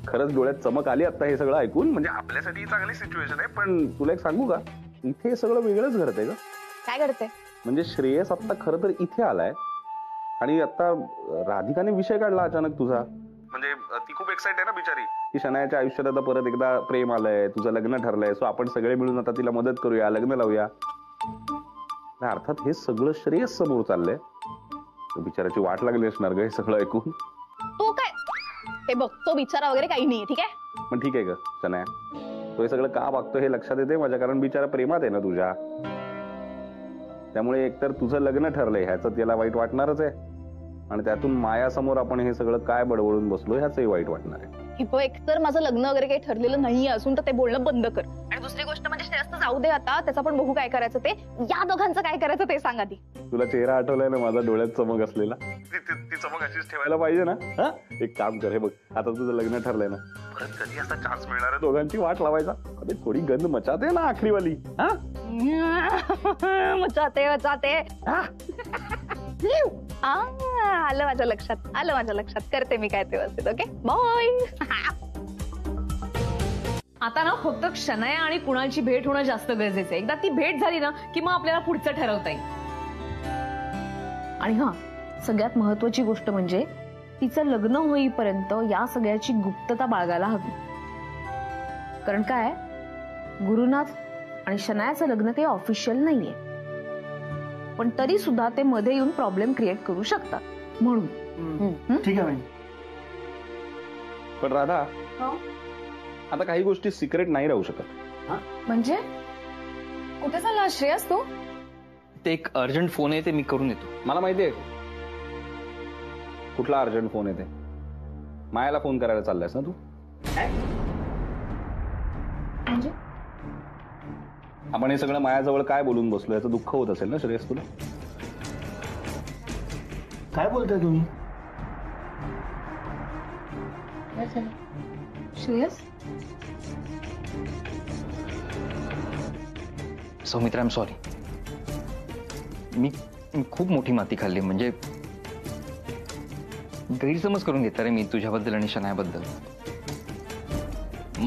खरंच डोळ्यात चमक आली आता हे सगळं ऐकून. म्हणजे आपल्यासाठी चांगली सिच्युएशन आहे, पण तुला एक सांगू का, इथे सगळं वेगळंच घडतंय का? काय घडतंय? म्हणजे श्रेयस आता खरं तर इथे आलाय, आणि आता राधिकाने विषय काढला अचानक तुझा. म्हणजे ती खूप एक्साइट आहे ना बिचारी की शनायाच्या आयुष्यात आता परत एकदा प्रेम आलंय, तुझं लग्न ठरलंय, सो आपण सगळे मिळून आता तिला मदत करूया, लग्न लावूया. अर्थात हे सगळं श्रेयस समोर चाललंय. बिचाराची वाट लागली असणार ग हे सगळं ऐकून. तू काय हे बघ, तो बिचारा वगैरे काही नाही. ठीक आहे, पण ठीक आहे ग शनाया, तो हे सगळं का वागतो हे लक्षात येते माझ्या, कारण बिचारा प्रेमात आहे ना तुझ्या. त्यामुळे एकतर तुझं लग्न ठरलंय ह्याचं त्याला वाईट वाटणारच आहे, आणि त्यातून माया समोर आपण हे सगळं काय बडबडून बसलो ह्याचंही वाईट वाटणार आहे. एकतर माझं लग्न वगैरे काही ठरलेलं नाही असून तर ते बोलणं बंद कर. आणि दुसरी गोष्ट म्हणजे श्रेयसचं जाऊ दे आता, त्याचं पण बघू काय करायचं ते. या दोघांचं काय करायचं ते सांग आधी. तुला चेहरा आठवलाय ना माझा डोळ्यात चमक असलेला? ती चमक अशीच ठेवायला पाहिजे ना. हा एक काम कर, हे बघ आता तुझं लग्न ठरलंय ना, परत कधी असा चान्स मिळणार आहे दोघांची वाट लावायचा. अरे थोडी गंध मचाते ना आखरीवाली. हा मचाते मचाते. आलं माझ्या लक्षात, आलं माझ्या लक्षात. करते मी काय ते व्यवस्थित. Okay bye. आता ना फक्त शनाया आणि कुणाची भेट होणं जास्त गरजेचं आहे. एकदा ती भेट झाली ना की मग आपल्याला पुढचं ठरवता येईल. आणि हा सगळ्यात महत्वाची गोष्ट म्हणजे तिचं लग्न होईपर्यंत या सगळ्याची गुप्तता बाळगायला हवी. कारण काय, गुरुनाथ आणि शनायाचं लग्न काही ऑफिशियल नाहीये, पण तरी सुद्धा ते मध्ये येऊन प्रॉब्लेम क्रिएट करू शकतात. म्हणून ठीक आहे. पण राधा, आता काही गोष्टी सिक्रेट नाही राहू शकत. म्हणजे कुठे चालला श्रेयस तू? ते एक अर्जंट फोन आहे, ते मी करून येतो. मला माहिती आहे कुठला अर्जंट फोन आहे ते. मायाला फोन करायला चाललायस ना तू? म्हणजे आपण हे सगळं मायाजवळ काय बोलून बसलो, याचं दुःख होत असेल ना श्रेयस तुला? काय बोलताय तुम्ही? काय झालं Shreyas? Saumitra, I am sorry. मी खूप मोठी माती खाल्ली. म्हणजे गैरसमज करून घेतला रे मी तुझ्याबद्दल आणि शनायाबद्दल.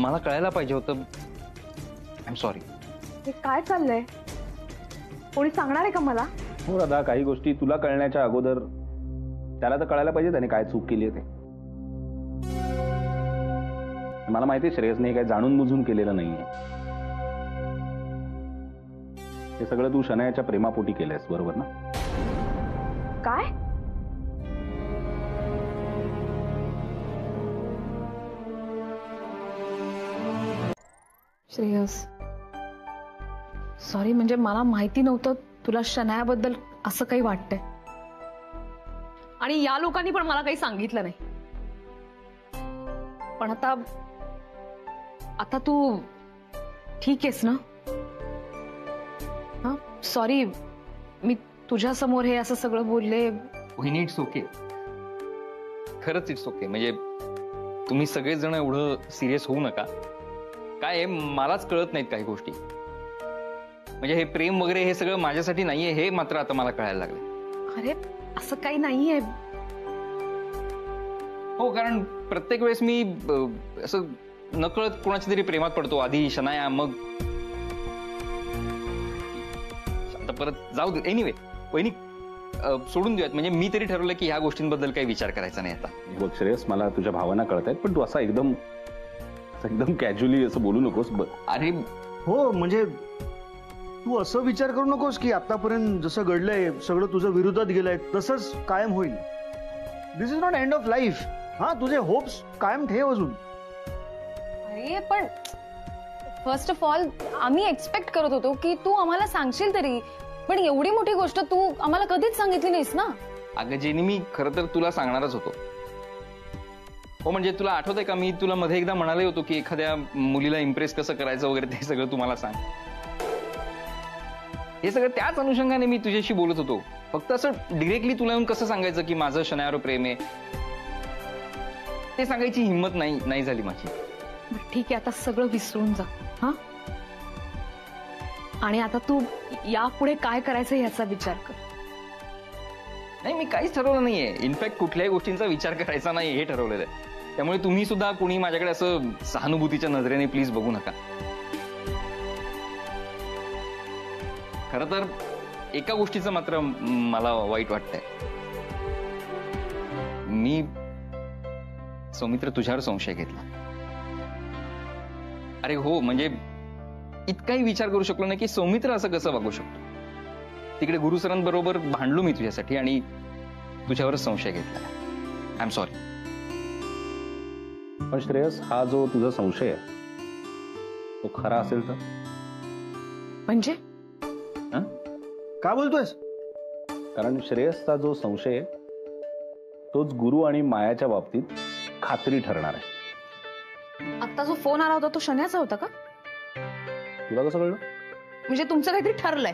मला कळायला पाहिजे होतं. आय एम सॉरी. हे काय चाललंय? कोणी सांगणार आहे का मला? हो दादा, काही गोष्टी तुला कळण्याच्या अगोदर त्याला तर कळायला पाहिजे त्याने काय चूक केली आहे ते. मला माहिती आहे श्रेयसने काही जाणून बुजून केलेलं नाहीये. हे सगळं तू शनायाच्या प्रेमापोटी केलंयस, बरोबर ना? काय श्रेयस, सॉरी. म्हणजे मला माहिती नव्हतं तुला शनायाबद्दल असं काही वाटतंय. आणि या लोकांनी पण मला काही सांगितलं नाही. पण आता आता तू ठीक आहेस ना? हा सॉरी, मी तुझ्या समोर हे असं सगळं बोलले. वहिनी इट्स ओके, खरंच इट्स ओके. म्हणजे तुम्ही सगळेजण एवढं सिरियस होऊ नका. काय आहे, मलाच कळत नाहीत काही गोष्टी. म्हणजे हे प्रेम वगैरे हे सगळं माझ्यासाठी नाहीये हे मात्र आता मला कळायला लागलं. अरे असं काही नाहीये. हो, कारण प्रत्येक वेळेस मी असं नकळत कोणाच्या तरी प्रेमात पडतो. आधी शनाया, मग आता परत जाऊ दे. एनिवे वहिनी सोडून देऊयात. म्हणजे मी तरी ठरवलं की ह्या गोष्टींबद्दल काही विचार करायचा नाही आता. बघ श्रेयस, मला तुझ्या भावना कळत आहेत, पण तू असा एकदम एकदम कॅज्युअली असं बोलू नकोस. अरे हो, म्हणजे तू असं विचार करू नकोस की आतापर्यंत जसं घडलंय सगळं तुझं विरोधात गेलंय तसंच कायम होईल. This is not end of life. हा, तुझे होप्स कायम ठेव अजून. अरे पण फर्स्ट ऑफ ऑल आम्ही एक्सपेक्ट करत होतो की तू आम्हाला सांगशील तरी, पण एवढी मोठी गोष्ट तू आम्हाला कधीच सांगितली नाहीस ना. अगं जेनी, मी खर तर तुला सांगणारच होतो. हो म्हणजे तुला आठवतंय का, मी तुला मध्ये एकदा म्हणाले होतो की एखाद्या मुलीला इम्प्रेस कसं करायचं वगैरे ते सगळं तुम्हाला सांग. हे सगळं त्याच अनुषंगाने मी तुझ्याशी बोलत होतो. फक्त असं डिरेक्टली तुला येऊन कसं सांगायचं की माझं शनायावर प्रेम आहे ते सांगायची हिंमत नाही नाही झाली माझी. ठीक आहे, आता सगळं विसरून जा. हा, आणि आता तू यापुढे काय करायचं याचा विचार कर. नाही, मी काहीच ठरवलं नाहीये. इनफॅक्ट कुठल्याही गोष्टींचा विचार करायचा नाही हे ठरवलेलं आहे. त्यामुळे तुम्ही सुद्धा कोणी माझ्याकडे असं सहानुभूतीच्या नजरेने प्लीज बघू नका. खरं तर एका गोष्टीचं मात्र मला वाईट वाटतंय. मी सौमित्र तुझ्यावर संशय घेतला. अरे हो, म्हणजे इतकाही विचार करू शकलो नाही की सौमित्र असं कसं वागू शकतो. तिकडे गुरुसरांबरोबर भांडलो मी तुझ्यासाठी आणि तुझ्यावर संशय घेतला. I am sorry. पण श्रेयस, हा जो तुझा संशय आहे तो खरा असेल तर? म्हणजे काय बोलतोयस? कारण श्रेयसचा जो संशय आहे तोच गुरु आणि मायाच्या बाबतीत खात्री ठरणार आहे. आता जो फोन आला होता तो शनायाचा होता का? तुला कसं कळलं? म्हणजे तुमचं काहीतरी ठरलंय.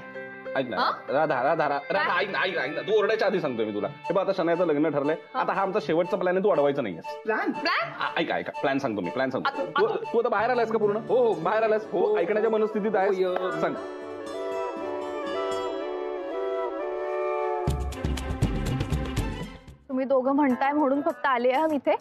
ऐक ना राधा राधा राधा ऐक ना ऐक ना तू ओरडायच्या आधी सांगतोय मी तुला. हे बघ आता शनायाचं लग्न ठरलंय. आता हा आमचा शेवटचा प्लॅन आहे, तू अडवायचा नाहीयेस. प्लॅन प्लॅन ऐका ऐका प्लॅन सांगतो मी प्लॅन सांगतो. तू तू आता बाहेर आलायस का पूर्ण? हो हो बाहेर आलायस. हो ऐकण्याच्या मनस्थितीत आहेस? सांग. तुम्ही दोघं म्हणताय म्हणून फक्त आले आहे इथे.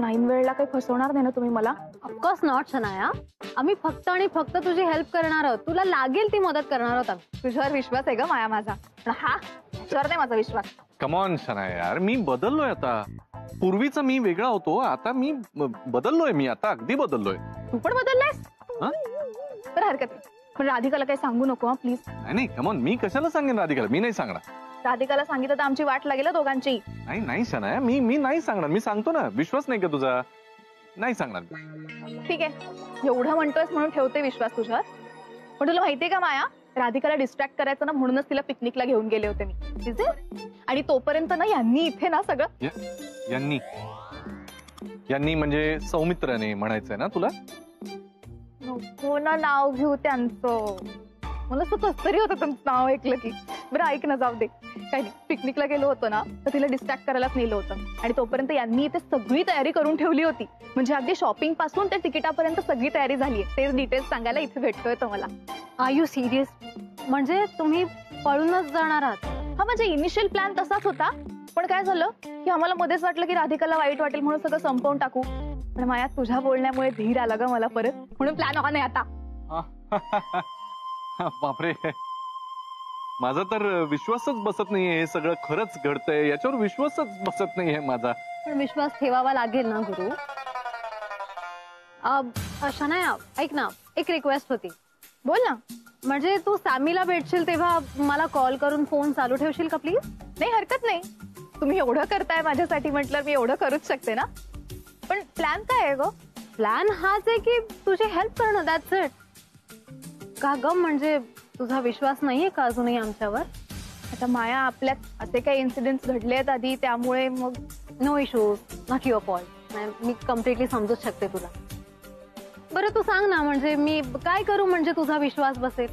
नाईन वेळेला काही फसवणार नाही ना तुम्ही मला? Of course not Shanaya. आम्ही फक्त आणि फक्त तुझी हेल्प करणार आहोत. तुला लागेल ती मदत करणार होता. तुझ्यावर विश्वास आहे ग माया माझा. पण हा तुझ्यावर नाही माझा विश्वास. कम ऑन शनाया यार, मी बदललोय आता. पूर्वीचा मी वेगळा होतो, आता मी बदललोय. मी आता अगदी बदललोय. तू पण बदललायस. तर हरकत नाही, पण राधिकाला काही सांगू नको प्लीज. नाही कम ऑन, मी कशाला सांगेन राधिकाला? मी नाही सांगणार. राधिकाला सांगितलं तर आमची वाट लागेल दोघांची. नाही नाही शनाया, मी मी नाही सांगणार. मी सांगतो ना, विश्वास नाही का तुझा? नाही सांगणार. ठीक आहे, एवढं म्हणतोस म्हणून ठेवते विश्वास तुझ्यावर. पण तुला माहितीये का माया, राधिकाला डिस्ट्रॅक्ट करायचं ना म्हणूनच तिला पिकनिकला घेऊन गेले होते मी. आणि तोपर्यंत ना यांनी इथे ना सगळं यांनी यांनी म्हणजे सौमित्रने म्हणायचंय ना तुला? नको ना नाव घेऊ त्यांचं. मला स्वतःच तरी होतं तुमचं नाव ऐकलं की. बरं ऐक ना, जाऊ दे काही नाही. पिकनिकला गेलो होतो ना तर तिला डिस्ट्रॅक्ट करायलाच नेलं होतं. आणि तोपर्यंत यांनी इथे सगळी तयारी करून ठेवली होती. म्हणजे अगदी शॉपिंग पासून त्या तिकिटापर्यंत सगळी तयारी झाली आहे. तेच डिटेल्स सांगायला इथे भेटतोय तुम्हाला. Are you serious? म्हणजे तुम्ही पळूनच जाणार आहात? हा म्हणजे इनिशियल प्लॅन तसाच होता. पण काय झालं की आम्हाला मध्येच वाटलं की राधिकाला वाईट वाटेल म्हणून सगळं संपवून टाकू. पण माया तुझ्या बोलण्यामुळे धीर आला ग मला परत, म्हणून प्लॅन ऑन आहे आता. बापरे, माझा तर विश्वासच बसत नाहीये. हे सगळं खरंच घडतंय याच्यावर विश्वासच बसत नाहीये माझा. पण विश्वास ठेवावा लागेल ना गुरु. शनाया ऐक ना, एक रिक्वेस्ट होती. बोल ना. म्हणजे तू सामीला भेटशील तेव्हा मला कॉल करून फोन चालू ठेवशील का प्लीज? नाही हरकत नाही. तुम्ही एवढं करताय माझ्यासाठी म्हटलं मी एवढं करूच शकते ना. पण प्लॅन काय आहे ग? प्लॅन हाच आहे की तुझी हेल्प करणं, दॅट्स इट. का गं, म्हणजे तुझा विश्वास नाहीये का अजूनही आमच्यावर? आता माया आपल्यात असे काही इन्सिडेंट्स घडले आहेत आधी, त्यामुळे मग no issues, not your fault. मी कम्प्लिटली समजूच शकते तुला. बरं तू सांग ना, म्हणजे मी काय करू म्हणजे तुझा विश्वास बसेल?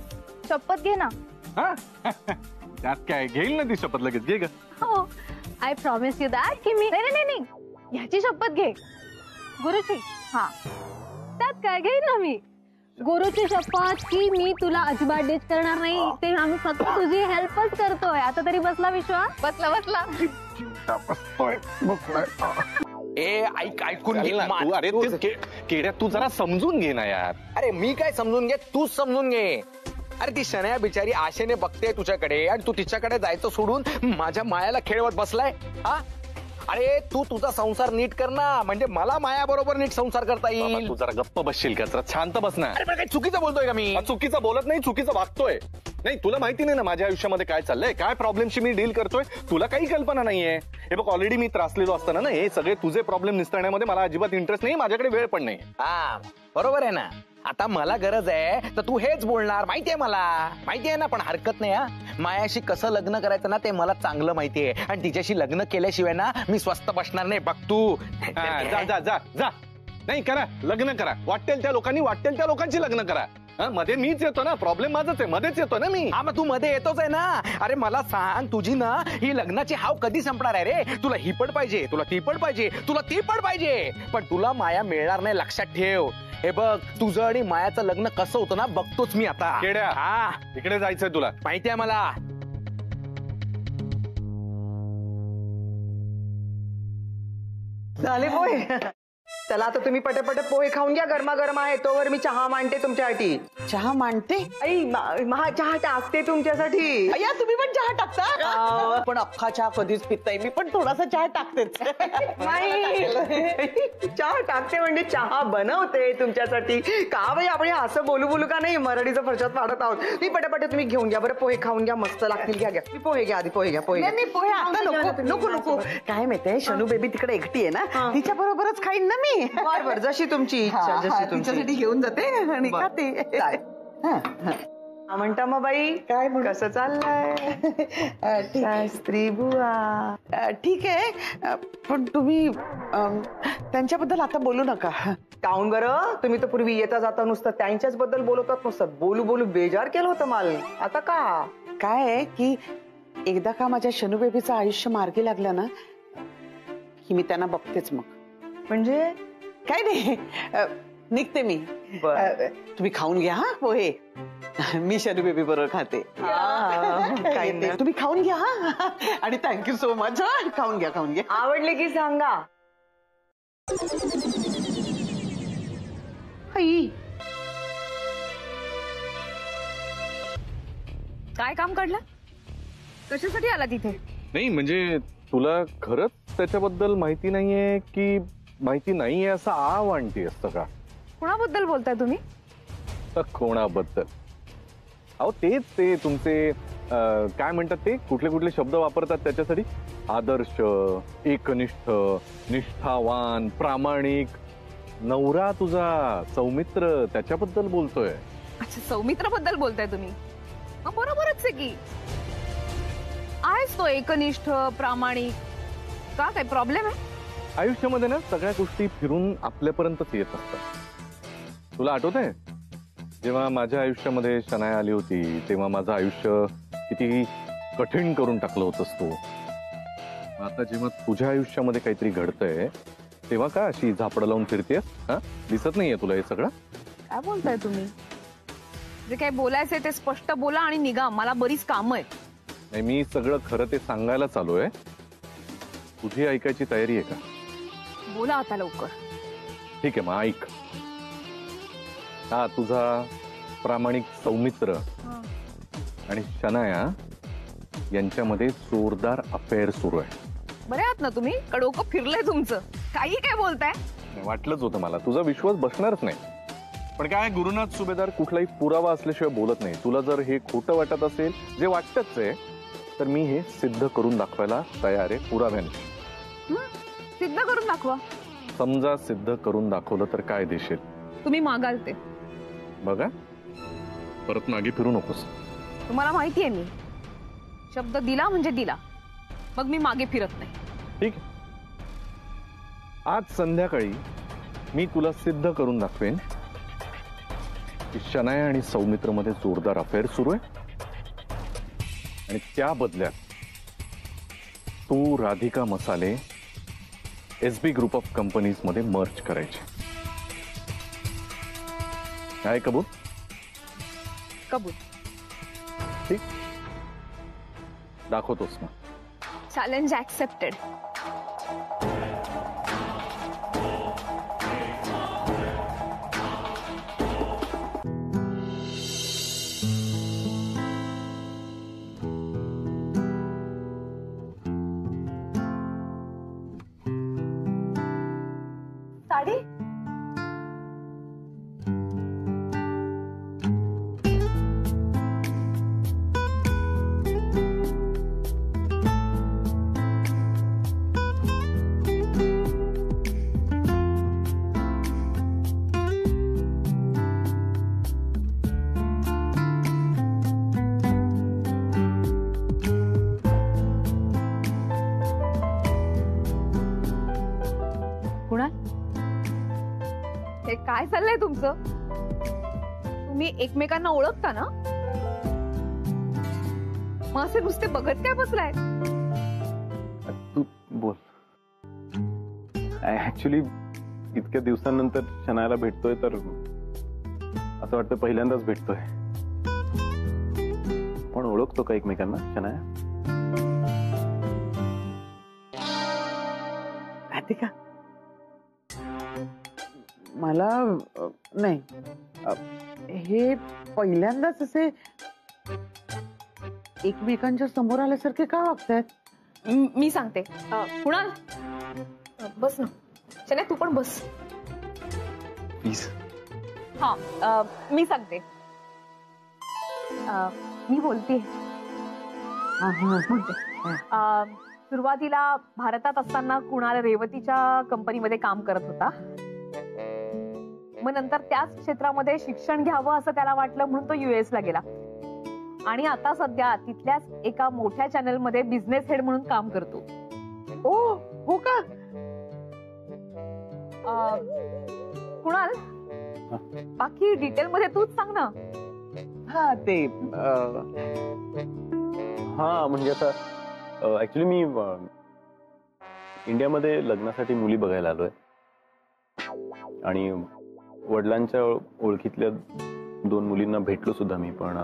शपथ घे ना. त्यात काय, घेईल ना ती शपथ लगेच. घे ग. हो आय प्रॉमिस यू दॅट की मी. नाही नाही नाही, ह्याची शपथ घे गुरुची. हा त्यात काय, घेईन ना मी गुरुची शपथ की मी तुला अजिबात डेट करणार नाही. ते आम्ही फक्त तुझी हेल्पच करतोय. आता तरी बसला विश्वास? बसला बसला ए ऐक ऐकून अरे तू जरा समजून घे ना यार. अरे मी काय समजून घे, तूच समजून घे. अरे ती शनाया बिचारी आशेने बघते तुझ्याकडे आणि तू तिच्याकडे जायचं सोडून माझ्या मायाला खेळवत बसलाय. हा अरे तू तुझा संसार नीट कर ना, म्हणजे मला माया बरोबर नीट संसार करता येईल. तू जरा गप्प बसशील का? जरा शांत बसणार. काही चुकीचं बोलतोय का मी? चुकीचं बोलत नाही, चुकीचं वागतोय. नाही तुला माहिती नाही ना माझ्या आयुष्यामध्ये काय चाललंय, काय प्रॉब्लेमशी मी डील करतोय, तुला काही कल्पना नाहीये. हे बघ ऑलरेडी मी त्रासलेलो असताना ना, हे सगळे तुझे प्रॉब्लेम निसरण्यामध्ये मला अजिबात इंटरेस्ट नाही, माझ्याकडे वेळ पण नाही. हा बरोबर आहे ना. आता मला गरज आहे तर तू हेच बोलणार, माहितीये मला, माहितीये ना. पण हरकत नाही. हा मायाशी कसं लग्न करायचं ना ते मला चांगलं माहितीये. आणि तिच्याशी लग्न केल्याशिवाय ना मी स्वस्त बसणार नाही. बघ तू जा जा जा जा. नाही करा लग्न, करा वाटेल त्या लोकांनी, वाटेल त्या लोकांची लग्न करा. मध्ये मीच येतो ना, प्रॉब्लेम माझाच आहे, मध्येच येतो ना मी. हा मग तू मध्ये येतोच आहे ना. अरे मला सांग, तुझी ना ही लग्नाची हाव कधी संपणार आहे रे? तुला ही पण पाहिजे, तुला ती पण पाहिजे, तुला ती पण पाहिजे, पण तुला माया मिळणार नाही, लक्षात ठेव. हे बघ तुझं आणि मायाचं लग्न कसं होतं ना बघतोच मी आता. हा तिकडे जायचंय तुला, माहिती आहे मला. झाले पोहे? चला आता तुम्ही पटापट पोहे खाऊन घ्या, गरमागरम आहे. तोवर मी चहा मांडते तुमच्यासाठी. चहा मांडते? आई महा चहा टाकते तुमच्यासाठी. अय्या तुम्ही पण चहा टाकता? पण अख्खा चहा कधीच पित नाही मी, पण थोडासा चहा टाकतेच. चहा टाकते म्हणजे चहा बनवते तुमच्यासाठी. का बाई आपण असं बोलू बोलू का नाही, मराठीचं फरशात वाढत आहोत. तुम्ही पटापट तुम्ही घेऊन घ्या बरं, पोहे खाऊन घ्या, मस्त लागतील. घ्या घ्या. मी पोहे घ्या आधी, पोहे घ्या. पोहे मी पोहे आता नको नको नको. काय माहितीये शनू बेबी तिकडे एकटी आहे ना, तिच्या बरोबरच खाईन ना मी. बर बर, जशी तुमची इच्छा जशी तुमच्यासाठी घेऊन जाते आणि खाते. म्हणता मग बाई काय कसं चाललंय शास्त्री बुवा? ठीक आहे, पण तुम्ही त्यांच्याबद्दल आता बोलू नका. काउन गर तुम्ही तर पूर्वी येता जाता नुसतं त्यांच्याच बद्दल बोलत होतात, नुसतं बोलू बोलू बेजार केलं होतं माल. आता का काय आहे की एकदा का माझ्या शनू बेबीचं आयुष्य मार्गी लागलं ना की मी त्यांना बघतेच. मग म्हणजे काय नाही, निघते मी. तुम्ही खाऊन घ्या हा पोहे, मी शनू बेबी बरोबर खाते. काही नाही, तुम्ही खाऊन घ्या हा. आणि थँक्यू सो मच. खाऊन घ्या खाऊन घ्या, आवडले की सांगा. काय काम काढलं? कशासाठी आला तिथे? नाही म्हणजे तुला खरंच त्याच्याबद्दल माहिती नाहीये की माहिती नाहीये असं आव आणती असतं का? कोणाबद्दल बोलताय तुम्ही? कोणाबद्दल? अहो तेच ते तुमचे काय म्हणतात ते कुठले कुठले शब्द वापरतात त्याच्यासाठी, आदर्श, एकनिष्ठ, निष्ठावान, प्रामाणिक. नवरा तुझा सौमित्र त्याच्याबद्दल बोलतोय. अच्छा, सौमित्र बद्दल बोलताय तुम्ही? बरोबरच आहे की. आहेच तो एकनिष्ठ, प्रामाणिक. का काय प्रॉब्लेम आहे? आयुष्यामध्ये ना सगळ्या गोष्टी फिरून आपल्यापर्यंतच येत असतात. तुला आठवतंय जेव्हा माझ्या आयुष्यामध्ये शनाया आली होती तेव्हा माझं आयुष्य किती कठीण करून टाकलं होतंस तू. आता जेव्हा तुझ्या आयुष्यामध्ये काहीतरी घडतंय तेव्हा का अशी झापडं लावून फिरतेस? हा, दिसत नाहीये तुला हे सगळं? काय बोलताय तुम्ही? जे काय बोलायचंय ते स्पष्ट बोला आणि निघा, मला बरीच कामं आहेत. नाही, मी सगळं खरं ते सांगायला चालू आहे. तुझी ऐकायची तयारी आहे का? बोला आता लवकर. ठीक आहे मग ऐक. हा तुझा प्रामाणिक सौमित्र आणि शनाया यांच्यामध्ये जोरदार अफेअर सुरू आहे. बरे आहात ना तुम्ही? कडोकं फिरलंय तुमचं. काही काय बोलताय? वाटलंच होतं मला, तुझा विश्वास बसणारच नाही. पण काय गुरुनाथ सुभेदार कुठलाही पुरावा असल्याशिवाय बोलत नाही. तुला जर हे खोटं वाटत असेल, जे वाटतच आहे, तर मी हे सिद्ध करून दाखवायला तयार आहे पुराव्याने. सिद्ध करून दाखवा. समजा सिद्ध करून दाखवलं तर काय देशील? तुम्ही मागाल ते. बघा, परत मागे फिरू नकोस. तुम्हाला माहिती आहे मी शब्द दिला म्हणजे दिला, मग मी मागे फिरत नाही. ठीक आहे, आज संध्याकाळी मी तुला सिद्ध करून दाखवेन शनाया आणि सौमित्र मध्ये जोरदार अफेअर सुरू आहे, आणि त्या बदल्यात तू राधिका मसाले एसबी ग्रुप ऑफ कंपनीज मध्ये मर्ज करायचे. काय कबूल? कबूल. ठीक, दाखवतोस ना? Challenge accepted. काय चाललंय तुमचं? तुम्ही एकमेकांना ओळखता ना? मग असे नुसते बघत काय बसलाय? तू बोल. ऍक्च्युली इतक्या दिवसानंतर शनायाला भेटतोय तर असं वाटतं पहिल्यांदाच भेटतोय. पण ओळखतो का एकमेकांना शनाया? राधिका मला नाही, हे पहिल्यांदाच असे एकमेकांच्या समोर आल्यासारखे का वागतायत? मी सांगते. कुणाल बस ना. शनाया तू पण बस प्लीज. हा आ, मी सांगते. आ, मी बोलते. सुरुवातीला भारतात असताना कुणाल रेवतीच्या कंपनीमध्ये काम करत होता. मग नंतर त्याच क्षेत्रामध्ये शिक्षण घ्यावं असं त्याला वाटलं म्हणून तो युएसला गेला. आणि आता सध्या तिथल्याच एका मोठ्या चॅनल मध्ये बिझनेस हेड म्हणून काम करतो. ओ हो का? कुणाल, बाकी डिटेल मध्ये तूच सांग ना. हा ते हा म्हणजे आता ऍक्च्युली मी इंडियामध्ये लग्नासाठी मुली बघायला आलोय आणि वडिलांच्या ओळखीतल्या दोन मुलींना भेटलो सुद्धा मी, पण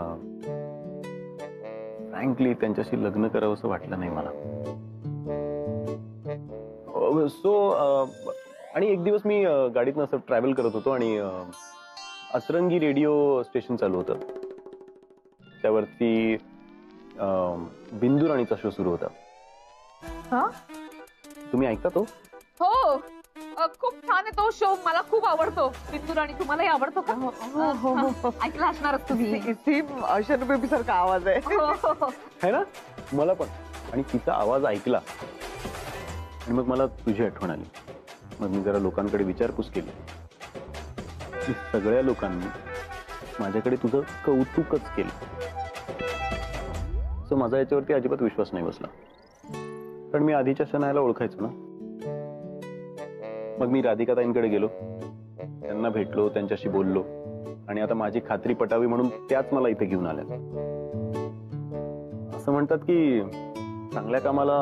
फ्रँकली त्यांच्याशी लग्न करावं असं वाटलं नाही मला. सो आणि एक दिवस मी गाडीतनं असं ट्रॅव्हल करत होतो आणि असरंगी रेडिओ स्टेशन चालू होतं, त्यावरती बिंदू राणीचा शो सुरू होता. हा तुम्ही ऐकता तो? हो खूप छान आहे तो शो, मला खूप आवडतो. बिंदू राणी तुम्हालाही आवडतो का? ऐकला असणारच तुम्ही. अशर बेबी सारखा आवाज आहे ना मला पण, आणि तिचा आवाज ऐकला आणि मग मला तुझी आठवण आली. मग मी जरा लोकांकडे विचारपूस केली. सगळ्या लोकांनी माझ्याकडे तुझं कौतुकच केलं. सो माझा याच्यावरती अजिबात विश्वास नाही बसला, पण मी आधीच्या शनायला ओळखायचो ना. मग मी राधिका ताईंकडे गेलो, त्यांना भेटलो, त्यांच्याशी बोललो आणि आता माझी खात्री पटावी म्हणून त्याच मला इथे घेऊन आल्या. असं म्हणतात की चांगल्या कामाला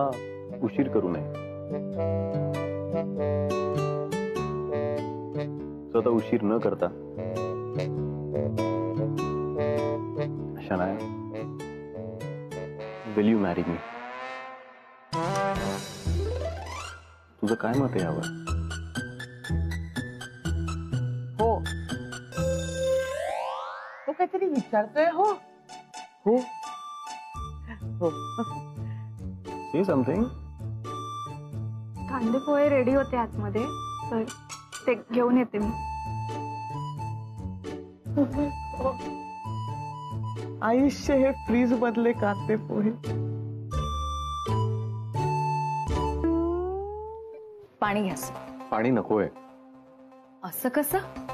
उशीर करू नये. स्वतः उशीर न करता Shanaya, will you marry me? तुझं काय मत आहे यावर? काहीतरी विचारतोय. हो हो हो सी समथिंग. कांदे पोहे रेडी होते आतमध्ये, तर ते घेऊन येते मी. आयुष्य हे फ्रीज मधले कांदे पोहे. पाणी घ्यास. पाणी नकोय. असं कसं?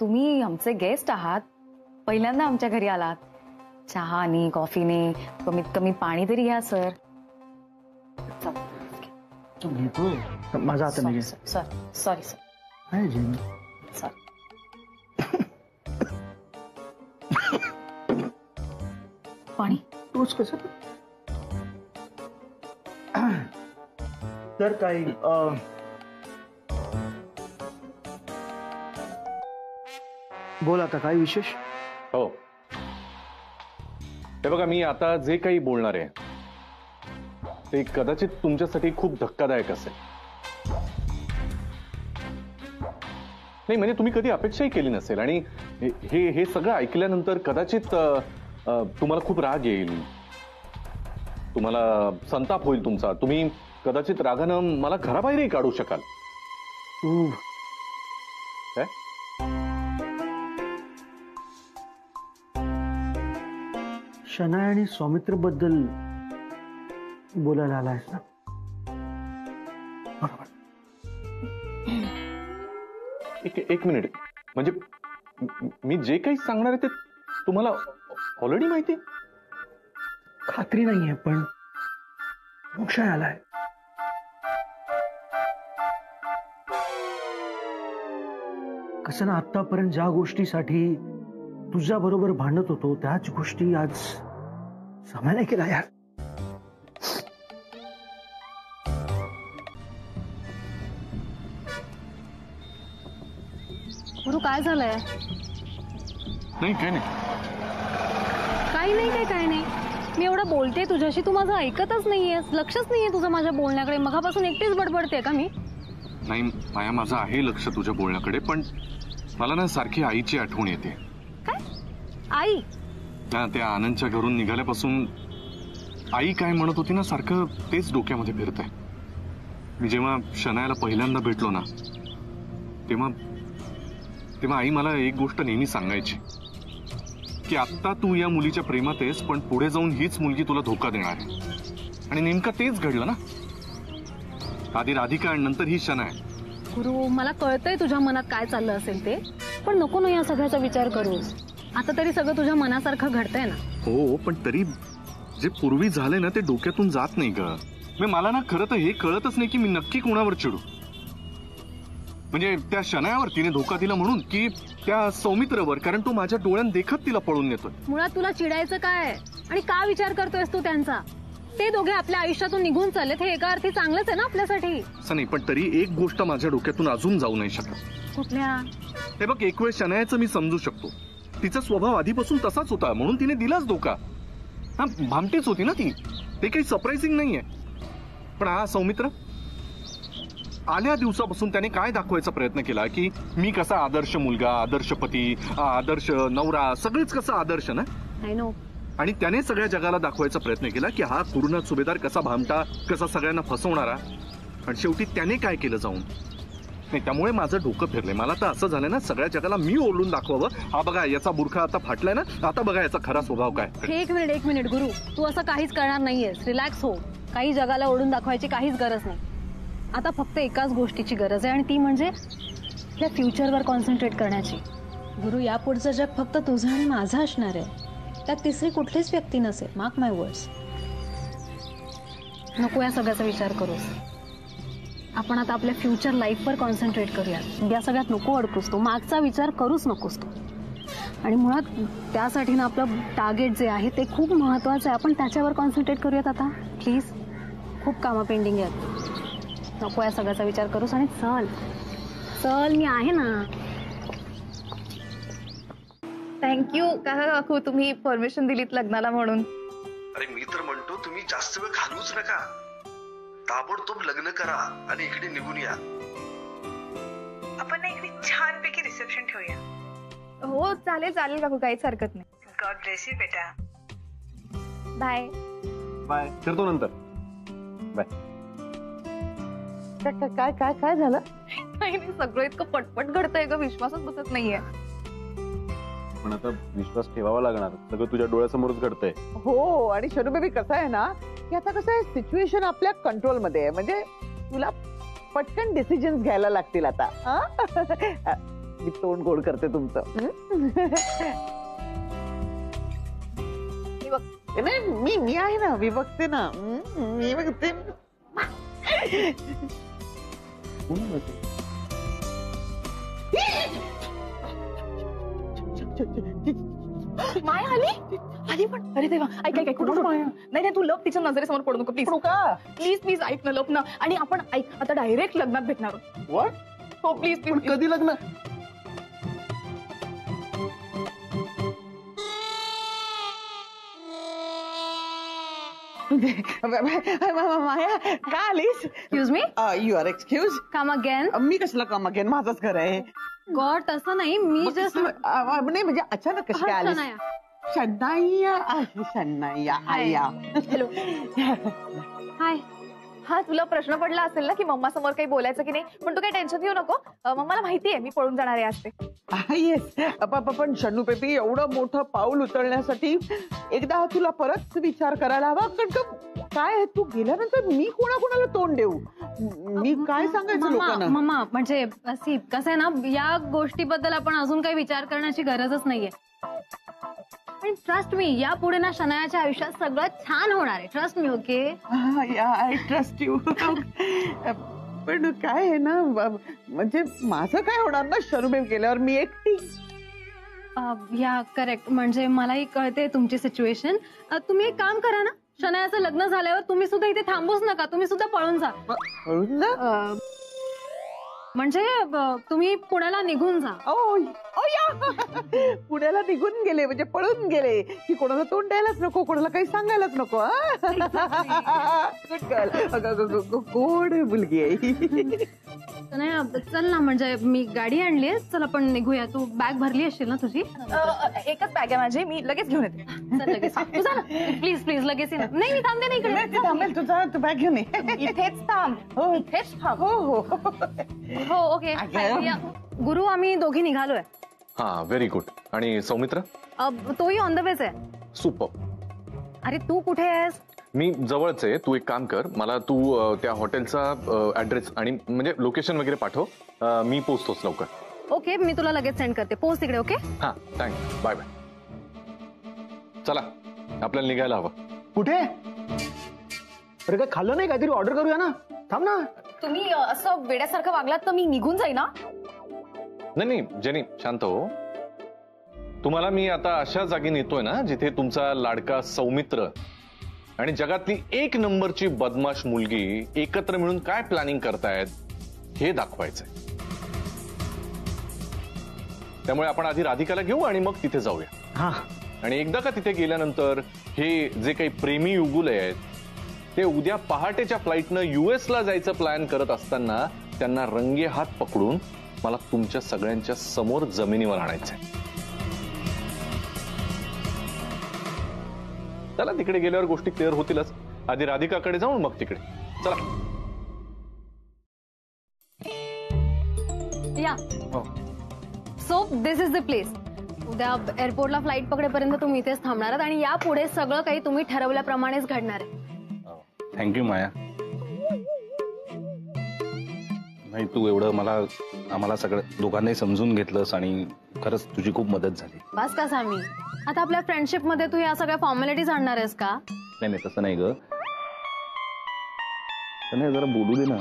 तुम्ही आमचे गेस्ट आहात, पहिल्यांदा आमच्या घरी आलात. चहाने कॉफीने कमीत कमी पाणी तरी घ्या सर. माझा सॉरी सॉरी सर. पाणी तूच कसं? तर काही बोला आता, काय विशेष? हो हे बघा, मी आता जे काही बोलणार आहे ते कदाचित तुमच्यासाठी खूप धक्कादायक असेल. नाही म्हणजे तुम्ही कधी अपेक्षाही केली नसेल आणि हे हे सगळं ऐकल्यानंतर कदाचित तुम्हाला खूप राग येईल, तुम्हाला संताप होईल तुमचा. तुम्ही कदाचित रागानं मला घराबाहेरही काढू शकाल. काय शनाया आणि सौमित्र बद्दल बोलायला आला आहेस ना? बरोबर. एक, एक मिनिट, म्हणजे मी जे काही सांगणार आहे ते तुम्हाला ऑलरेडी माहिती? खात्री नाहीये पण मोक्षय आलाय. कसं ना आतापर्यंत ज्या गोष्टीसाठी तुझ्या बरोबर भांडत होतो त्याच गोष्टी आज सामायला केला यार. गुरु काय झालंय? नाही काय नाही काही नाही काय काय नाही. मी एवढं बोलते तुझ्याशी, तू माझं ऐकतच नाहीयेस, लक्षच नाहीये तुझं माझ्या बोलण्याकडे. मगापासून एकटीच बडबडते का मी? नाही माया, माझं आहे लक्ष तुझ्या बोलण्याकडे, पण मला ना सारखी आईची आठवण येते. आई ना त्या आनंदच्या घरून निघाल्यापासून आई काय म्हणत होती ना, सारखं तेच डोक्यामध्ये फिरत आहे. मी जेव्हा शनायाला पहिल्यांदा भेटलो ना तेव्हा तेव्हा आई मला एक गोष्ट नेहमी सांगायची की आत्ता तू या मुलीच्या प्रेमात आहेस पण पुढे जाऊन हीच मुलगी तुला धोका देणार आहे. आणि नेमकं तेच घडलं ना, आधी राधिका आणि नंतर ही शनाया. गुरु मला कळतंय तुझ्या मनात काय चाललं असेल ते, पण नको ना या सगळ्याचा विचार करूस. आता तरी सगळं तुझ्या मनासारखं घडतंय ना. हो पण तरी जे पूर्वी झाले ना ते डोक्यातून जात नाही का. म्हणजे मला ना खरं तर हे कळतच नाही की मी नक्की कोणावर चिडू. म्हणजे त्या शनायावर तिने धोका दिला म्हणून की त्या सौमित्रवर, कारण तो माझ्या डोळ्यात देखत तिला पळून नेतोय. मुळात तुला चिडायचं काय आणि का विचार करतोयस तू त्यांचा? ते दोघे आपल्या आयुष्यातून निघून चाललेत हे एका अर्थी चांगलंच आहे ना आपल्यासाठी. असं नाही पण तरी एक गोष्ट माझ्या डोक्यातून अजून जाऊ नाही शकत. कुठल्या? हे बघ, एक वेळ शनायाचं मी समजू शकतो, तिचा स्वभाव आधीपासून तसाच होता म्हणून तिने दिलाच धोका. हा भामटीच होती ना ती, ते काही सरप्राइजिंग नाहीये. पण हा सौमित्र आल्या दिवसापासून त्याने काय दाखवायचा प्रयत्न केला की मी कसा आदर्श मुलगा, आदर्श पती, आदर्श नवरा, सगळेच कसं आदर्श ना. I know. आणि त्याने सगळ्या जगाला दाखवायचा प्रयत्न केला की हा गुरुनाथ सुभेदार कसा भामटा, कसा सगळ्यांना फसवणारा. आणि शेवटी त्याने काय केलं जाऊन नाही, त्यामुळे माझं डोकं फिरलंय. मला तर असं झालं ना सगळ्या जगाला मी ओरडून दाखवावं, हा बघा याचा बुरखा आता फाटलाय ना, आता बघा याचा खरा स्वभाव काय. एक मिनिट एक मिनिट गुरु, तू असं काहीच करणार नाहीयेस. रिलॅक्स हो. काही जगाला ओरडून दाखवायची काहीच गरज नाही. आता फक्त एकाच गोष्टीची गरज आहे आणि ती म्हणजे या फ्युचरवर कॉन्सन्ट्रेट करण्याची. गुरु, यापुढचं जग फक्त तुझं आणि माझं असणार आहे, त्यात तिसरी कुठलीच व्यक्ती नसेल. Mark my words. नको या सगळ्याचा विचार करूस. आपण आता आपल्या फ्युचर लाईफवर कॉन्सन्ट्रेट करूयात. या सगळ्यात नको अडकूस तू, मागचा विचार करूच नकोस तू. आणि मुळात त्यासाठी ना आपलं टार्गेट जे आहे ते खूप महत्त्वाचं आहे. आपण त्याच्यावर कॉन्सन्ट्रेट करूयात आता प्लीज. खूप कामं पेंडिंग आहेत. नको या सगळ्याचा विचार करूस आणि चल चल, मी आहे ना. थँक्यू काका काकू, तुम्ही परमिशन दिलीत लग्नाला म्हणून. अरे मी तर म्हणतो तुम्ही जास्त वेळ घालवूच नका, ताबडतोब लग्न करा आणि इकडे निघून या. आपण इकडे छान पैकी रिसेप्शन ठेवूया. हो चालेल चालेल काकू, काहीच हरकत नाही. गॉड ब्लेस यू बेटा. Bye bye. करतो नंतर. बाय. काय काय काय झालं? नाही नाही, सगळं इतकं पटपट घडतंय ग, विश्वासच बसत नाहीये. पण आता विश्वास ठेवावा लागणार, सगळं तुझ्या डोळ्यासमोरच घडतंय. हो आणि शरू बेबी कसं आहे ना की आता कसं आहे सिच्युएशन आपल्या कंट्रोल मध्ये आहे. म्हणजे तुला पटकन डिसिजन्स घ्यायला लागतील आता. मी तोंड गोड करते तुमचं. नाही मी मी आहे ना, मी बघते ना, मी बघते. माया आली आली पण अरे देवा, ऐक ऐक ऐक. नाही नाही तू लप तिच्या नजरेसमोर पडू नको प्लीज. प्लीज प्लीज ऐक ना, लप ना. आणि आपण ऐक आता डायरेक्ट लग्नात भेटणार. हो प्लीज प्लीज. कधी लग्न? माया का आलीस? Excuse me. You are excuse. Come again. मी कसला कम अगेन, माझंच घर आहे. गॉड तसं नाही, मी जस्ट नाही म्हणजे अचानक कशी काय आलीस? शनाया आहे. शनाया आया. हॅलो. हाय. हा तुला प्रश्न पडला असेल ना की मम्मा समोर काही बोलायचं की नाही, पण तू काही टेन्शन घेऊ नको. मम्माला माहिती आहे मी पळून जाणार आहे आज ते. येस पण शनू बेबी, एवढं मोठं पाऊल उचलण्यासाठी एकदा तुला परत विचार करायला हवा. कारण काय तू गेल्यानंतर मी कोणाकोणाला तोंड देऊ, मी काय सांगायचं लोकांना? मम्मा म्हणजे कसं आहे ना, या गोष्टीबद्दल आपण अजून काही विचार करण्याची गरजच नाहीये. पण ट्रस्ट मी, यापुढे ना शनायाच्या आयुष्यात सगळं छान होणार आहे. Trust me. Okay I trust you. पण काय आहे ना म्हणजे माझं काय होणार ना शरूबेब गेल्यावर, मी एकटी. या करेक्ट. म्हणजे मलाही कळते तुमची सिच्युएशन. तुम्ही एक काम करा ना, शनायाचं लग्न झाल्यावर तुम्ही सुद्धा इथे थांबूच नका, तुम्ही सुद्धा पळून जा. पळून जा म्हणजे तुम्ही पुण्याला निघून जा. पुण्याला निघून गेले म्हणजे पळून गेले की कोणाला तोंड द्यायलाच नको, कोणाला काही सांगायलाच नको. गोड मुलगी आहे. नाही चल ना, म्हणजे मी गाडी आणली आहे, चल आपण निघूया. तू बॅग भरली असशील ना तुझी? एकच बॅग आहे माझी, मी लगेच घेऊन येते. तुझा प्लीज प्लीज लगेच. नाही मी थांबते नाही इकडे. थांबेल तुझा, तू बॅग घेऊन ये. इथेच थांब. हो इथेच थांब. हो हो ओके. गुरु आम्ही दोघी निघालोय. हा व्हेरी गुड. आणि सौमित्र? तोही ऑन द वेज आहे. सुपर. अरे तू कुठे आहेस? मी जवळच आहे. तू एक काम कर, मला तू त्या हॉटेलचा ऍड्रेस आणि म्हणजे लोकेशन वगैरे पाठव, मी पोहोचतोच लवकर. ओके मी तुला लगेच सेंड करते. पोहोच तिकडे. ओके हा थँक्स. Bye bye. चला. आपल्याला निघायला हवं. कुठे? अरे काय खाल्लं नाही? काहीतरी ऑर्डर करूया ना. थांब ना. तुम्ही असं वेड्यासारखं वागलात तर मी निघून जाई ना. नाही नाही जेनी शांत हो. तुम्हाला मी आता अशा जागी नेतोय ना जिथे तुमचा लाडका सौमित्र आणि जगातली एक नंबरची बदमाश मुलगी एकत्र मिळून काय प्लॅनिंग करतायत हे दाखवायचंय. त्यामुळे आपण आधी राधिकाला घेऊ आणि मग तिथे जाऊया. हा, आणि एकदा का तिथे गेल्यानंतर हे जे काही प्रेमी युगुले आहेत ते उद्या पहाटेच्या फ्लाईटनं युएसला जायचं प्लॅन करत असताना त्यांना रंगे हात पकडून मला तुमच्या सगळ्यांच्या समोर जमिनीवर आणायचंय. चला तिकडे गेल्यावर गोष्टी क्लिअर होतीलच. आधी राधिकाकडे जाऊन मग तिकडे. चला या. So this is the place. उद्या एअरपोर्टला फ्लाईट पकडेपर्यंत तुम्ही इथेच थांबणार आहात आणि यापुढे सगळं काही तुम्ही ठरवल्याप्रमाणेच घडणार आहे. थँक्यू माया. नाही तू एवढं मला आम्हाला सगळं दोघांनाही समजून घेतलंस आणि खरंच तुझी खूप मदत झाली. बस का सामी, आता आपल्या फ्रेंडशिप मध्ये तू या सगळ्या फॉर्मॅलिटीज आणणार आहेस का? नाही नाही तसं नाही ग. नाही जरा बोलू दे ना.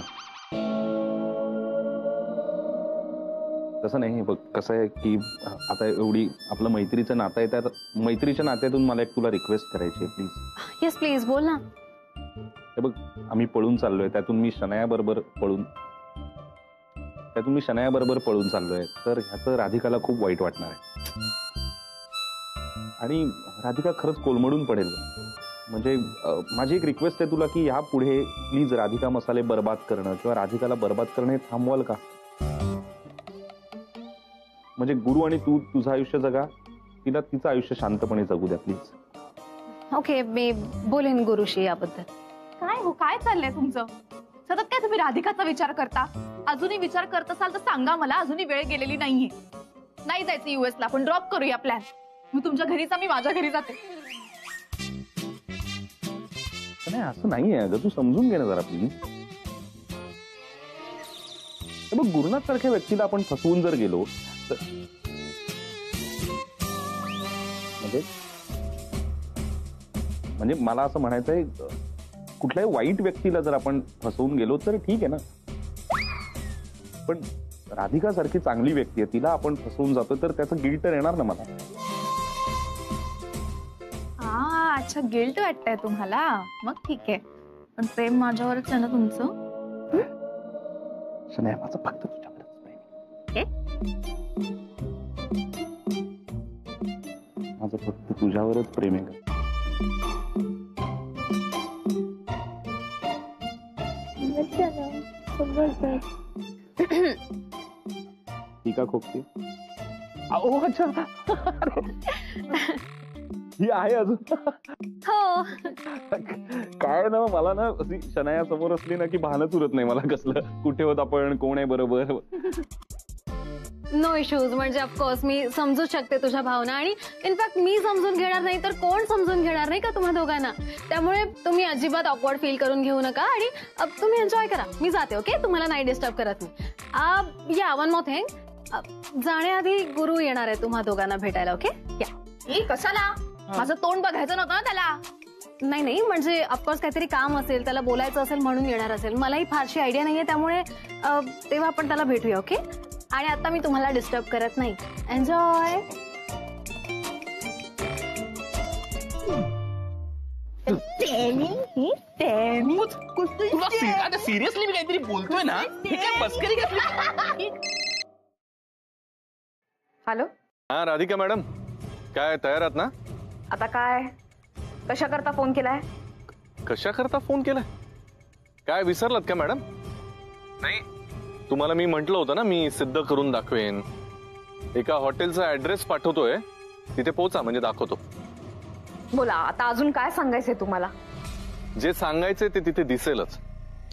तसं नाही. बघ कसं आहे की आता एवढी आपलं मैत्रीचं नातं आहे तर मैत्रीच्या नात्यातून मला एक तुला रिक्वेस्ट करायची आहे प्लीज. येस प्लीज बोल ना. हे बघ आम्ही पळून चाललोय त्यातून मी शनाया बरोबर पळून त्यातून मी शनाया बरोबर पळून चाललोय तर ह्याचं राधिकाला खूप वाईट वाटणार आहे आणि राधिका खरंच कोलमडून पडेल. म्हणजे माझी एक रिक्वेस्ट आहे तुला की ह्या पुढे प्लीज राधिका मसाले बर्बाद करणं किंवा राधिकाला बर्बाद करणं हे थांबवाल का? म्हणजे गुरु आणि तू तुझं आयुष्य जगा, तिला तिचं आयुष्य शांतपणे जगू द्या प्लीज. ओके मी बोलेन गुरुशी याबद्दल. काय हो काय चाललंय तुमचं? सतत काय तुम्ही राधिकाचा विचार करता? अजूनही विचार करत असाल तर सांगा मला. अजूनही वेळ गेलेली नाहीये. नाही जायचं युएसला पण ड्रॉप करूया प्लॅन. मी तुमच्या घरीचा मी माझ्या घरी जाते. नाही असं नाहीये अगं तू समजून घे ना जरा प्लीज. मग गुरुनाथ सारख्या व्यक्तीला आपण फसवून जर गेलो तर म्हणजे म्हणजे मला असं म्हणायचंय कुठल्याही वाईट व्यक्तीला जर आपण फसवून गेलो तर ठीक आहे ना पण राधिका सारखी चांगली व्यक्ती आहे तिला आपण फसवून जातो तर त्याचं गिल्ट तर येणार ना मला. हा अच्छा गिल्ट वाटतंय तुम्हाला मग ठीक आहे पण प्रेम माझ्यावरच आहे ना तुमचं. शनाया माझं फक्त तुझ्यावरच माझं फक्त तुझ्यावरच प्रेम आहे. टीका खोकते. ओ अच्छा ही आहे अजून. हो काय ना मला ना शनाया समोर असली ना की भानच उरत नाही मला कसलं कुठे होत आपण कोण आहे बरोबर. No issues. म्हणजे ऑफकोर्स मी समजू शकते तुझ्या भावना आणि इनफॅक्ट मी समजून घेणार नाही तर कोण समजून घेणार नाही का तुम्हा दोघांना. त्यामुळे तुम्ही अजिबात ऑकवर्ड फील करून घेऊ नका आणि तुम्ही एन्जॉय करा. मी जाते. ओके तुम्हाला नाही डिस्टर्ब करत मी. या वन मोर थिंग जाण्याआधी गुरु येणार आहे तुम्हा दोघांना भेटायला. ओके या. कशाला? माझं तोंड बघायचं नव्हतं ना त्याला. नाही नाही म्हणजे ऑफकोर्स काहीतरी काम असेल त्याला बोलायचं असेल म्हणून येणार असेल. मलाही फारशी आयडिया नाहीये त्यामुळे तेव्हा आपण त्याला भेटूया. ओके आणि आता मी तुम्हाला डिस्टर्ब करत नाही. एन्जॉय. सिरियसली मी काहीतरी बोलतोय ना. हॅलो हा राधिका मॅडम काय तयार आहात ना? आता काय कशा करता फोन केलाय? कशा करता फोन केलाय? काय विसरलात का मॅडम? नाही तुम्हाला मी म्हटलं होतं ना मी सिद्ध करून दाखवेन. एका हॉटेलचा ऍड्रेस पाठवतोय तिथे पोहोचा म्हणजे दाखवतो. बोला आता अजून काय सांगायचंय तुम्हाला? जे सांगायचंय ते तिथे दिसेलच.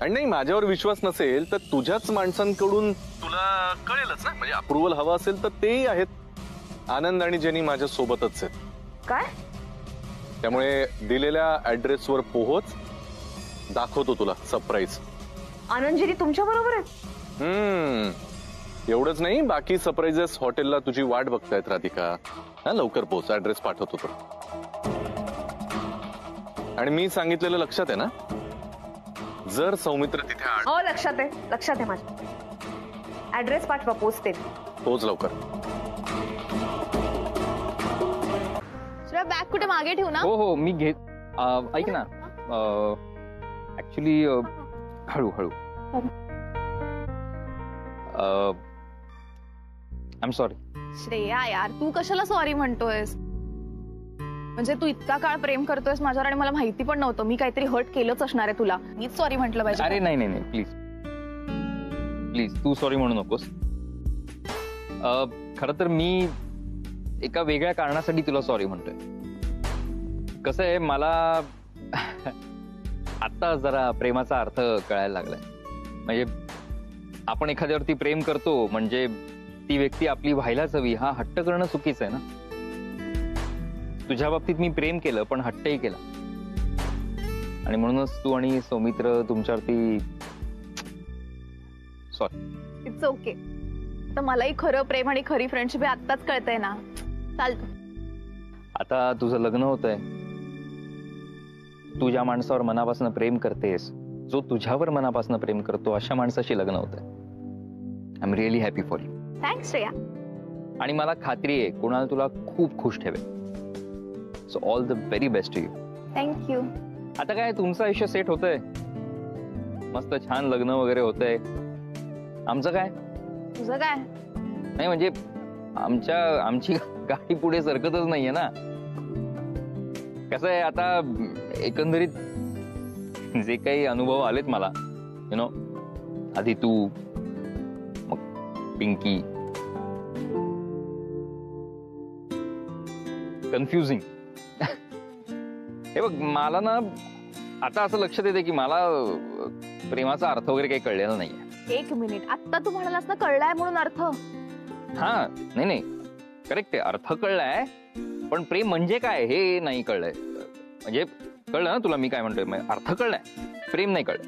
आणि नाही माझ्यावर विश्वास नसेल तर तुझ्याच माणसांकडून तुला कळेलच ना. म्हणजे अप्रुव्हल हवा असेल तर तेही आहेत. आनंद आणि जेनी माझ्या सोबतच आहेत. काय? त्यामुळे दिलेल्या ऍड्रेसवर पोहोच दाखवतो तुला सरप्राईज. आनंद जेनी तुमच्या बरोबर आहे. हम्म एवढंच नाही बाकी सरप्राइजेस हॉटेलला तुझी वाट बघतायत राधिका. हा लवकर पोहोच. ऍड्रेस पाठवतो. आणि मी सांगितलेलं लक्षात आहे ना? जर सौमित्र तिथे आड हो लक्षात आहे लक्षात आहे माझ्या. ऍड्रेस पाठवा पोचते पोच लवकर. तुला बॅग कुठे मागे ठेवू ना. हो हो मी घे ऐक ना ऍक्च्युली हळू हळू आय एम सॉरी. श्रेया यार तू कशाला सॉरी म्हणतोयस. म्हणजे तू इतका काळ प्रेम करतोयस माझ्यावर आणि मला माहिती पण नव्हतं. मी काहीतरी हर्ट केलंच असणार आहे तुला. मीच सॉरी म्हटलं पाहिजे. अरे नाही नाही प्लीज प्लीज तू सॉरी म्हणू नकोस. खरं तर मी एका वेगळ्या कारणासाठी तुला सॉरी म्हणतोय. कसं आहे मला आता जरा प्रेमाचा अर्थ कळायला लागलाय. म्हणजे आपण एखाद्यावरती प्रेम करतो म्हणजे ती व्यक्ती आपली व्हायलाच हवी हा हट्ट करणं चुकीचं आहे ना. तुझ्या बाबतीत मी प्रेम केलं पण हट्टही केला आणि म्हणूनच तू आणि सौमित्र तुमच्यावरती सॉरी. It's okay. तर मलाही खरं प्रेम आणि खरी फ्रेंडशिप हे आत्ताच कळतंय ना. चालतो आता तुझं लग्न होतंय. तू ज्या माणसावर मनापासून प्रेम करतेस जो तुझ्यावर मनापासून प्रेम करतो अशा माणसाशी लग्न होतंय. I am really happy for you. Thanks Shreya. आणि मला खात्री आहे कुणाल तुला खूप खुश ठेवेल. So all the very best to you. Thank you. आता काय तुमचं आयुष्य सेट होतंय. मस्त छान लग्न वगैरे होतंय. आमचं काय तुझं काय नाही. म्हणजे आमच्या आमची गाडी पुढे सरकतच नाहीये ना. कसं आहे आता एकंदरीत जे काही अनुभव आलेत मला यु नो आधी तू मग पिंकी कन्फ्युजिंग. हे बघ मला ना आता असं लक्षात येते की मला प्रेमाचा अर्थ वगैरे काही कळलेला नाहीये. एक मिनिट आता तू म्हणालास ना कळलाय म्हणून अर्थ. हा नाही नाही करेक्ट आहे अर्थ कळलाय पण प्रेम म्हणजे काय हे नाही कळलंय. म्हणजे कळलं ना तुला मी काय म्हणतोय. अर्थ कळलाय प्रेम नाही कळलं.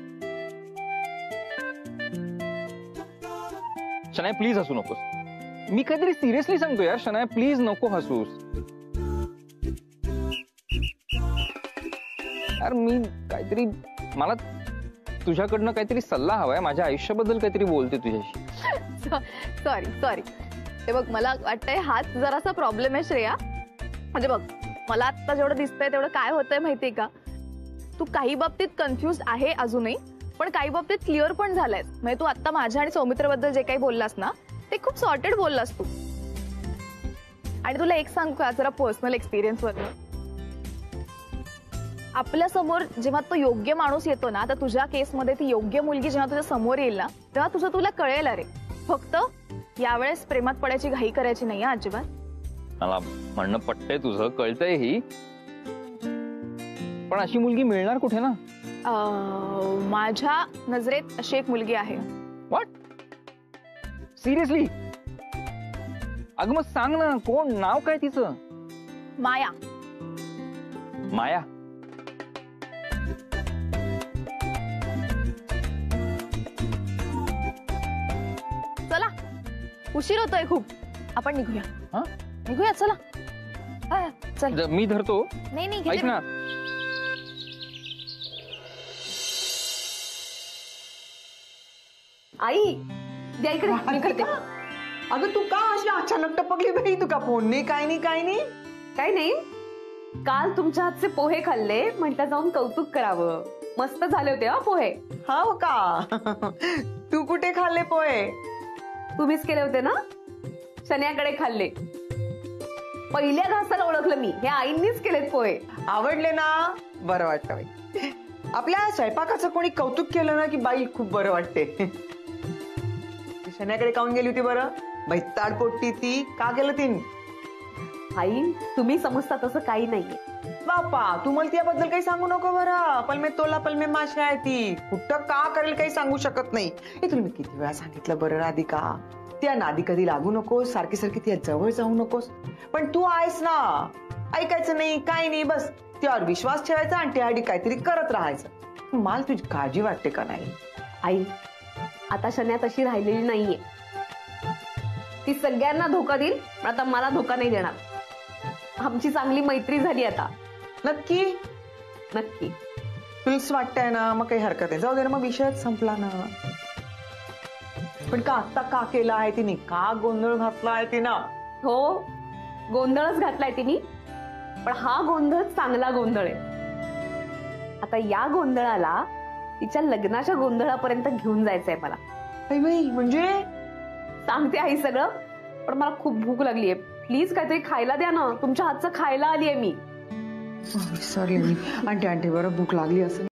शनाया प्लीज हसू नकोस. मी काहीतरी सिरियसली सांगतो यार. शनाया प्लीज नको हसूस यार. मी काहीतरी मला तुझ्याकडनं काहीतरी सल्ला हवाय. माझ्या आयुष्याबद्दल काहीतरी बोलते तुझ्याशी. Sorry sorry. ते बघ मला वाटतंय हाच जरासा प्रॉब्लेम आहे श्रेया. म्हणजे बघ मला आता जेवढं दिसतंय तेवढं काय होतंय माहितीये का. तू काही बाबतीत कन्फ्युज आहे अजूनही पण काही बाबतीत क्लिअर पण झालाय. म्हणजे तू आता माझ्या आणि सौमित्रबद्दल जे काही बोललास ना ते खूप सॉर्टेड बोललास तू. आणि तुला एक सांगू का जरा पर्सनल एक्सपिरियन्सवर. आपल्या समोर जेव्हा तो योग्य माणूस येतो ना तर तुझ्या केसमध्ये ती योग्य मुलगी जेव्हा तुझ्या समोर येईल ना तेव्हा तुझं तुला कळेल. अरे फक्त यावेळेस प्रेमात पडायची घाई करायची नाही अजिबात. मला म्हणणं पटतंय तुझं कळतंय ही. पण अशी मुलगी मिळणार कुठे ना. माझ्या नजरेत अशी एक मुलगी आहे. What seriously. अगं मग सांग ना कोण नाव काय तिचं. माया. माया उशीर होतोय खूप. आपण निघूया. हा निघूया चला. हा चल मी धरतो. नाही नाही ऐक ना. आई द्या इकडे. अगं तू का अशी अचानक टपकली बाई. तू का फोन नाही काय नाही काय नाही काय नाही. काल तुमच्या हातचे पोहे खाल्ले म्हटलं जाऊन कौतुक करावं. मस्त झाले होते हा पोहे. हा हो का. तू कुठे खाल्ले पोहे. तुम्हीच केले होते ना. शन्याकडे खाल्ले. पहिल्या घासाला ओळखलं मी. हे आईंनीच केलेत पोहे. आवडले ना. बरं वाटतं बाई. आपल्या स्वयंपाकाचं कोणी कौतुक केलं ना की बाई खूप बरं वाटते. शन्याकडे काऊन गेली होती बरं. भैताड पोट्टी ती का केलं तीन. आई तुम्ही समजता तसं काही नाहीये. बापा तू मला त्याबद्दल काही सांगू नको बरं. पलमे तोला पलमे माशा आहे ती. कुठं का करेल काही सांगू शकत नाही. हे तुला मी किती वेळा सांगितलं बरं राधिका. त्या नादी कधी लागू नकोस. सारखी सारखी त्या जवळ जाऊ नकोस. पण तू आहेस ना ऐकायचं नाही काही नाही. बस त्यावर विश्वास ठेवायचा आणि त्याआधी काहीतरी करत राहायचं. मला तुझी काळजी वाटते का नाही. आई आता शन्या तशी राहिलेली नाहीये. ती सगळ्यांना धोका देईल पण आता मला धोका नाही देणार. आमची चांगली मैत्री झाली आता. नक्की नक्की. तुलाच वाटतंय ना, मग काही हरकत आहे. जाऊ दे ना, मग विषयच संपला ना. पण का आता का केला आहे तिने? का गोंधळ घातला आहे तिनं? हो, गोंधळच घातलाय तिने. पण हा गोंधळ चांगला गोंधळ आहे. आता या गोंधळाला तिच्या लग्नाच्या गोंधळापर्यंत घेऊन जायचंय मला. आई बाई, म्हणजे सांगते आई सगळं, पण मला खूप भूक लागलीये. प्लीज काहीतरी खायला द्या ना. तुमच्या हातचं खायला आलीये मी. सॉरी आंटी आंटी, बरं भूक लागली असेल.